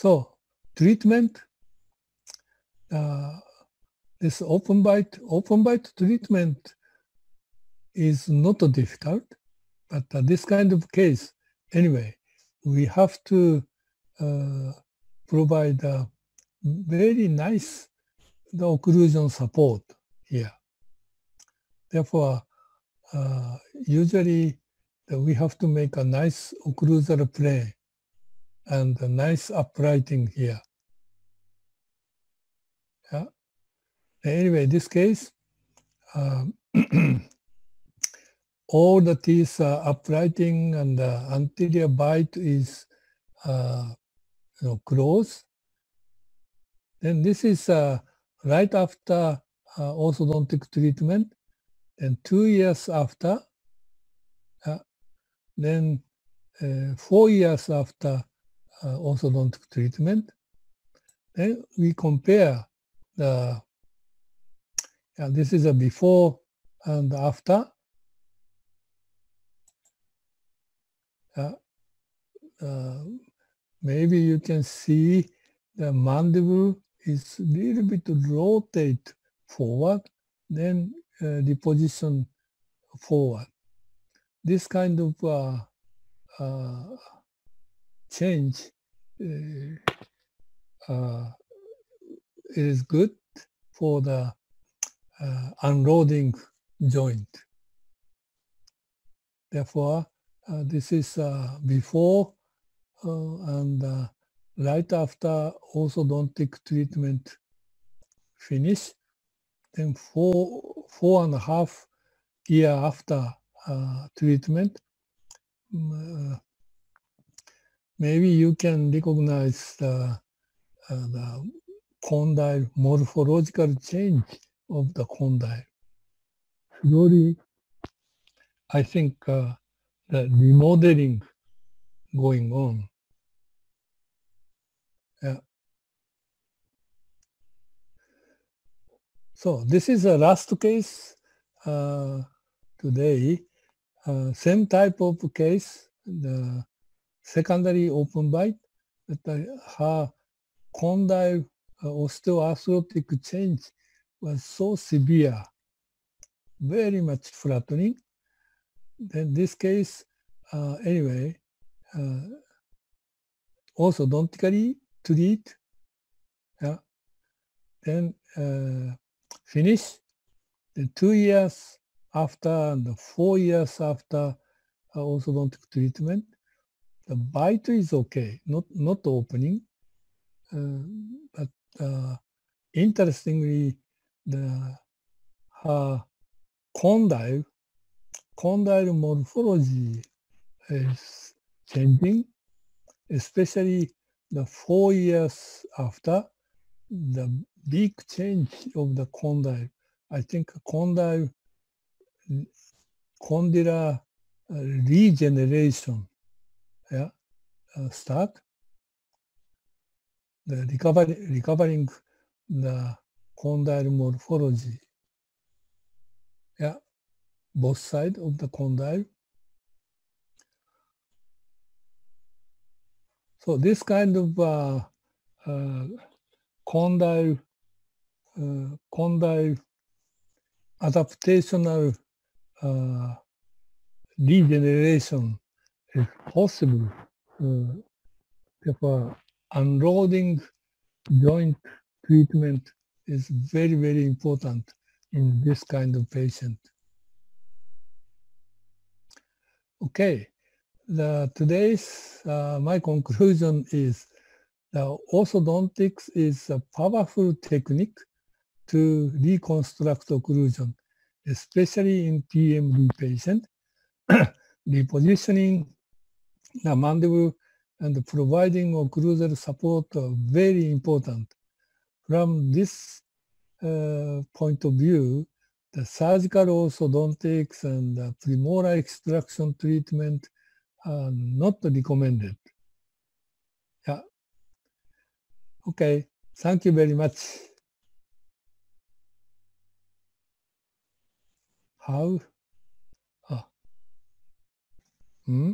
So treatment, uh, this open bite, open bite treatment is not difficult, but uh, this kind of case, anyway, we have to uh, provide a very nice the occlusion support here. Therefore, uh, usually we have to make a nice occlusal plane and a nice uprighting here. Yeah. Anyway, in this case, um, all the teeth are uprighting and the anterior bite is uh, you know, closed. Then this is uh, right after uh, orthodontic treatment, and two years after, uh, then uh, four years after Uh, orthodontic treatment. Then we compare the, uh, this is a before and after. Uh, uh, maybe you can see the mandible is a little bit rotate forward, then uh, reposition forward. This kind of uh, uh, change uh, uh, is good for the uh, unloading joint. Therefore, uh, this is uh, before uh, and uh, right after orthodontic treatment finish, then four, four and a half year after uh, treatment. Uh, Maybe you can recognize the, uh, the condyle, morphological change of the condyle. Slowly, I think uh, the remodeling going on. Yeah. So this is the last case uh, today. Uh, same type of case. The secondary open bite, that her condyle osteoarthrotic change was so severe, very much flattening. Then this case, uh, anyway, uh, orthodontically treat, yeah. Then uh, finish. The two years after and four years after uh, orthodontic treatment, the bite is okay, not not opening, uh, but uh, interestingly, the her condyle condyle morphology is changing, especially the four years after the big change of the condyle. I think condyle condylar regeneration. Yeah, uh, start the recovery, recovering the condyle morphology. yeah, both sides of the condyle. So this kind of uh, uh, condyle, uh, condyle adaptational uh, regeneration is possible uh, for unloading joint treatment is very, very important in this kind of patient. Okay, the, today's, uh, my conclusion is the orthodontics is a powerful technique to reconstruct occlusion, especially in T M D patients, repositioning the mandible and providing occlusal support are very important. From this uh, point of view, the surgical orthodontics and the premolar extraction treatment are not recommended. Yeah. Okay, thank you very much. How? Ah. Hmm?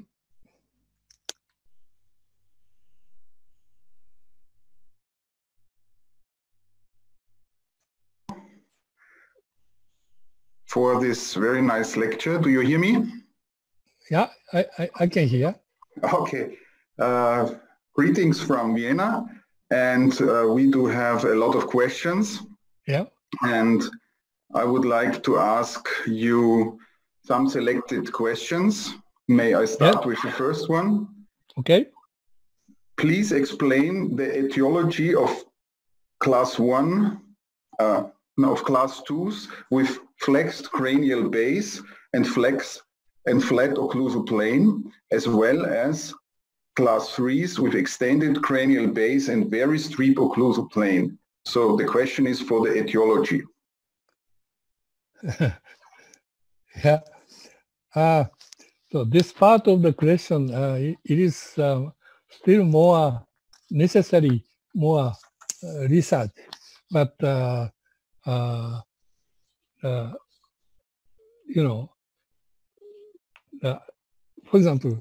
For this very nice lecture. Do you hear me? Yeah, I, I, I can hear. Okay. Uh, greetings from Vienna. And uh, we do have a lot of questions. Yeah. And I would like to ask you some selected questions. May I start yeah. with the first one? Okay. Please explain the etiology of class one, uh, no, of class twos with flexed cranial base and flex and flat occlusal plane, as well as class threes with extended cranial base and very steep occlusal plane. So the question is for the etiology. yeah. Uh, so this part of the question, uh, it, it is uh, still more necessary, more uh, research, but uh, uh, Uh, you know, uh, for example,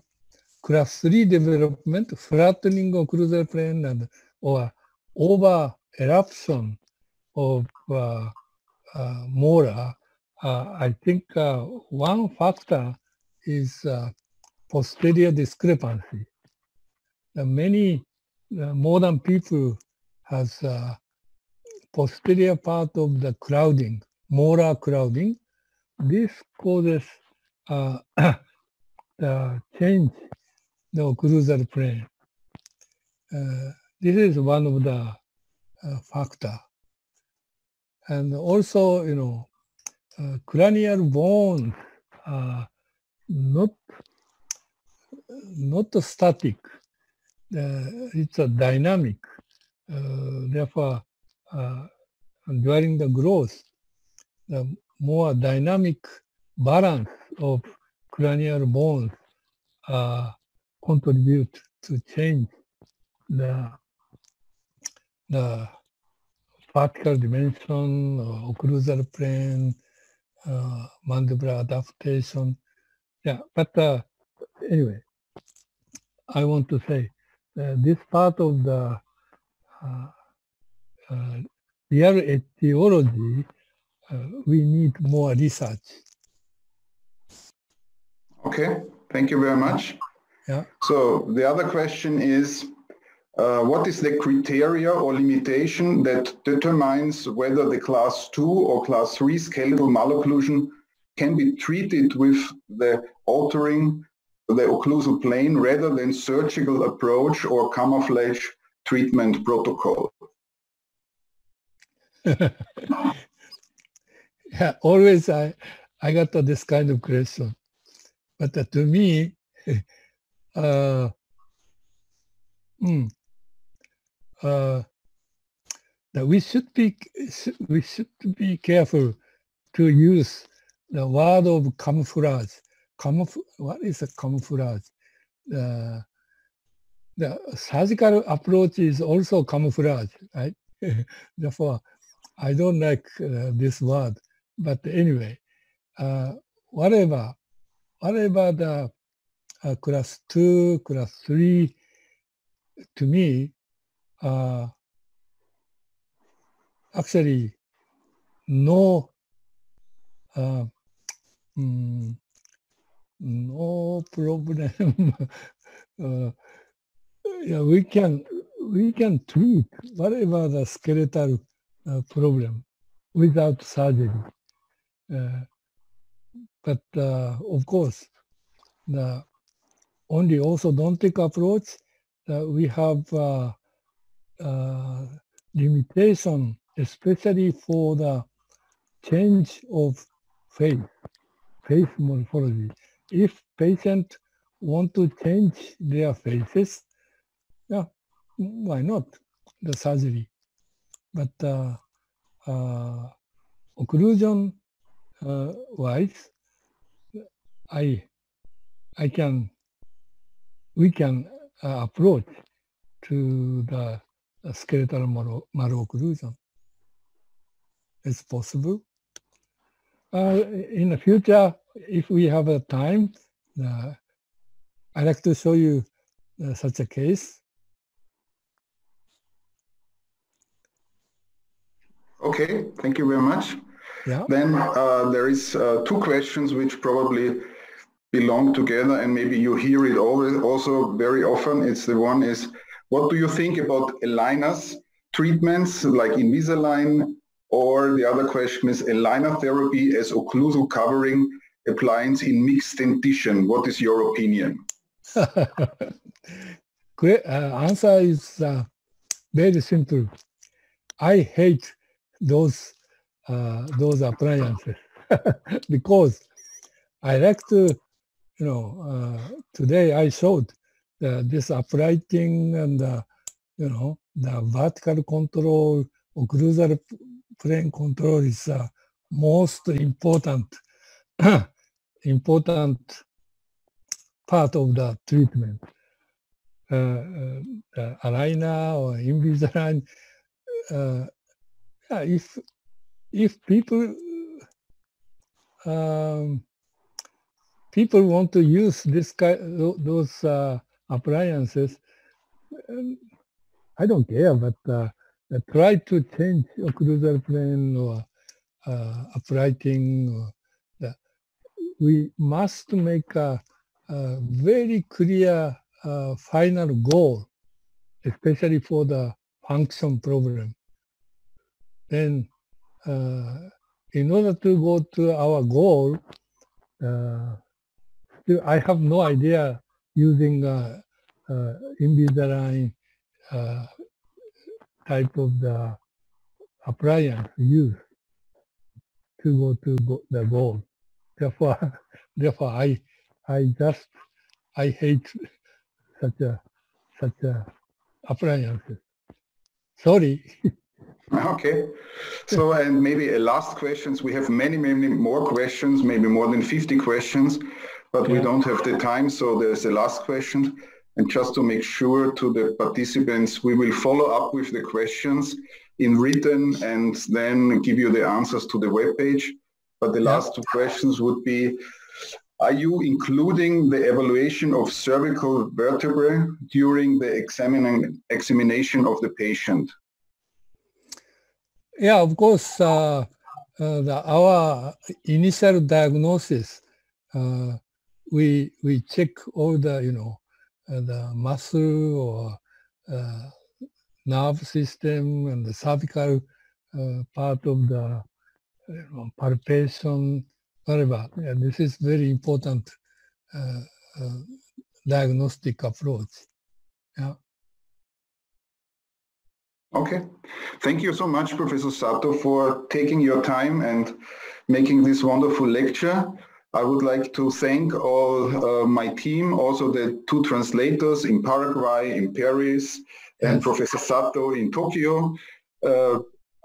class three development, flattening occlusal plane and or over eruption of uh, uh, molar. Uh, I think uh, one factor is uh, posterior discrepancy. Uh, many uh, modern people has uh, posterior part of the crowding. Molar crowding. This causes uh, the change the occlusal plane. Uh, this is one of the uh, factor. And also, you know, uh, cranial bones are not not static. Uh, it's a dynamic. Uh, therefore, uh, during the growth, the more dynamic balance of cranial bones uh, contribute to change the, the particle dimension, or occlusal plane, uh, mandibular adaptation. Yeah, but uh, anyway, I want to say uh, this part of the uh, uh, real etiology, Uh, we need more research. Okay, thank you very much. Yeah. So the other question is, uh, what is the criteria or limitation that determines whether the class two or class three skeletal malocclusion can be treated with the altering the occlusal plane rather than surgical approach or camouflage treatment protocol? Yeah, always I, I got to this kind of question, but uh, to me, uh, mm, uh, that we should be we should be careful to use the word of camouflage. Camouf what is a camouflage? Uh, the surgical approach is also camouflage, right? Therefore, I don't like uh, this word. But anyway, uh, whatever, whatever the uh, class two, class three, to me, uh, actually, no, uh, mm, no problem. uh, yeah, we can we can treat whatever the skeletal uh, problem without surgery. Uh, but uh, of course, the only orthodontic approach that we have uh, uh, limitation, especially for the change of face, face morphology. If patient want to change their faces, yeah, why not the surgery? But uh, uh, occlusion uh, wise, I, I can, we can uh, approach to the skeletal malo occlusion. It's possible. Uh, in the future, if we have a time, uh, I'd like to show you uh, such a case. Okay, thank you very much. Yeah. Then uh, there is uh, two questions which probably belong together, and maybe you hear it always, also very often. It's the one is, what do you think about aligners treatments like Invisalign? Or the other question is aligner therapy as occlusal covering appliance in mixed dentition. What is your opinion? uh, answer is uh, very simple. I hate those uh, those appliances because I like to, you know, uh, today I showed uh, this uprighting and uh, you know, the vertical control, occlusal plane control is the uh, most important important part of the treatment. Uh, uh, aligner or Invisalign. Uh, yeah, if if people um, people want to use this kind, those uh, appliances, I don't care, but. Uh, Uh, try to change occlusal plane or uh, uprighting. Or the, we must make a, a very clear uh, final goal, especially for the function problem. Then, uh, in order to go to our goal, uh, I have no idea using uh, uh, Invisalign uh, type of the appliance used to go to go, the goal. Therefore, therefore, I, I just, I hate such a, such a appliances. Sorry. Okay. So, and maybe a last questions. We have many, many more questions, maybe more than fifty questions, but yeah, we don't have the time. So there's the last question. And just to make sure to the participants, we will follow up with the questions in written and then give you the answers to the webpage. But the yeah. last two questions would be, are you including the evaluation of cervical vertebrae during the examining, examination of the patient? Yeah, of course, uh, uh, the, our initial diagnosis, uh, we, we check all the, you know, Uh, the muscle or uh, nerve system and the cervical uh, part of the you know, palpation, whatever. Yeah, this is very important uh, uh, diagnostic approach. Yeah. Okay. Thank you so much, Professor Sato, for taking your time and making this wonderful lecture. I would like to thank all uh, my team, also the two translators in Paraguay, in Paris, and yes. Professor Sato in Tokyo. Uh,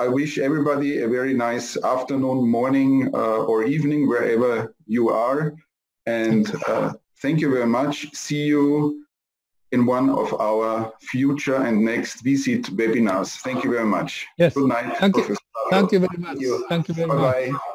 I wish everybody a very nice afternoon, morning, uh, or evening, wherever you are. And uh, thank you very much. See you in one of our future and next visit webinars. Thank you very much. Yes. Good night. Thank you. Thank you very much. Thank you. Thank you very much. Bye-bye.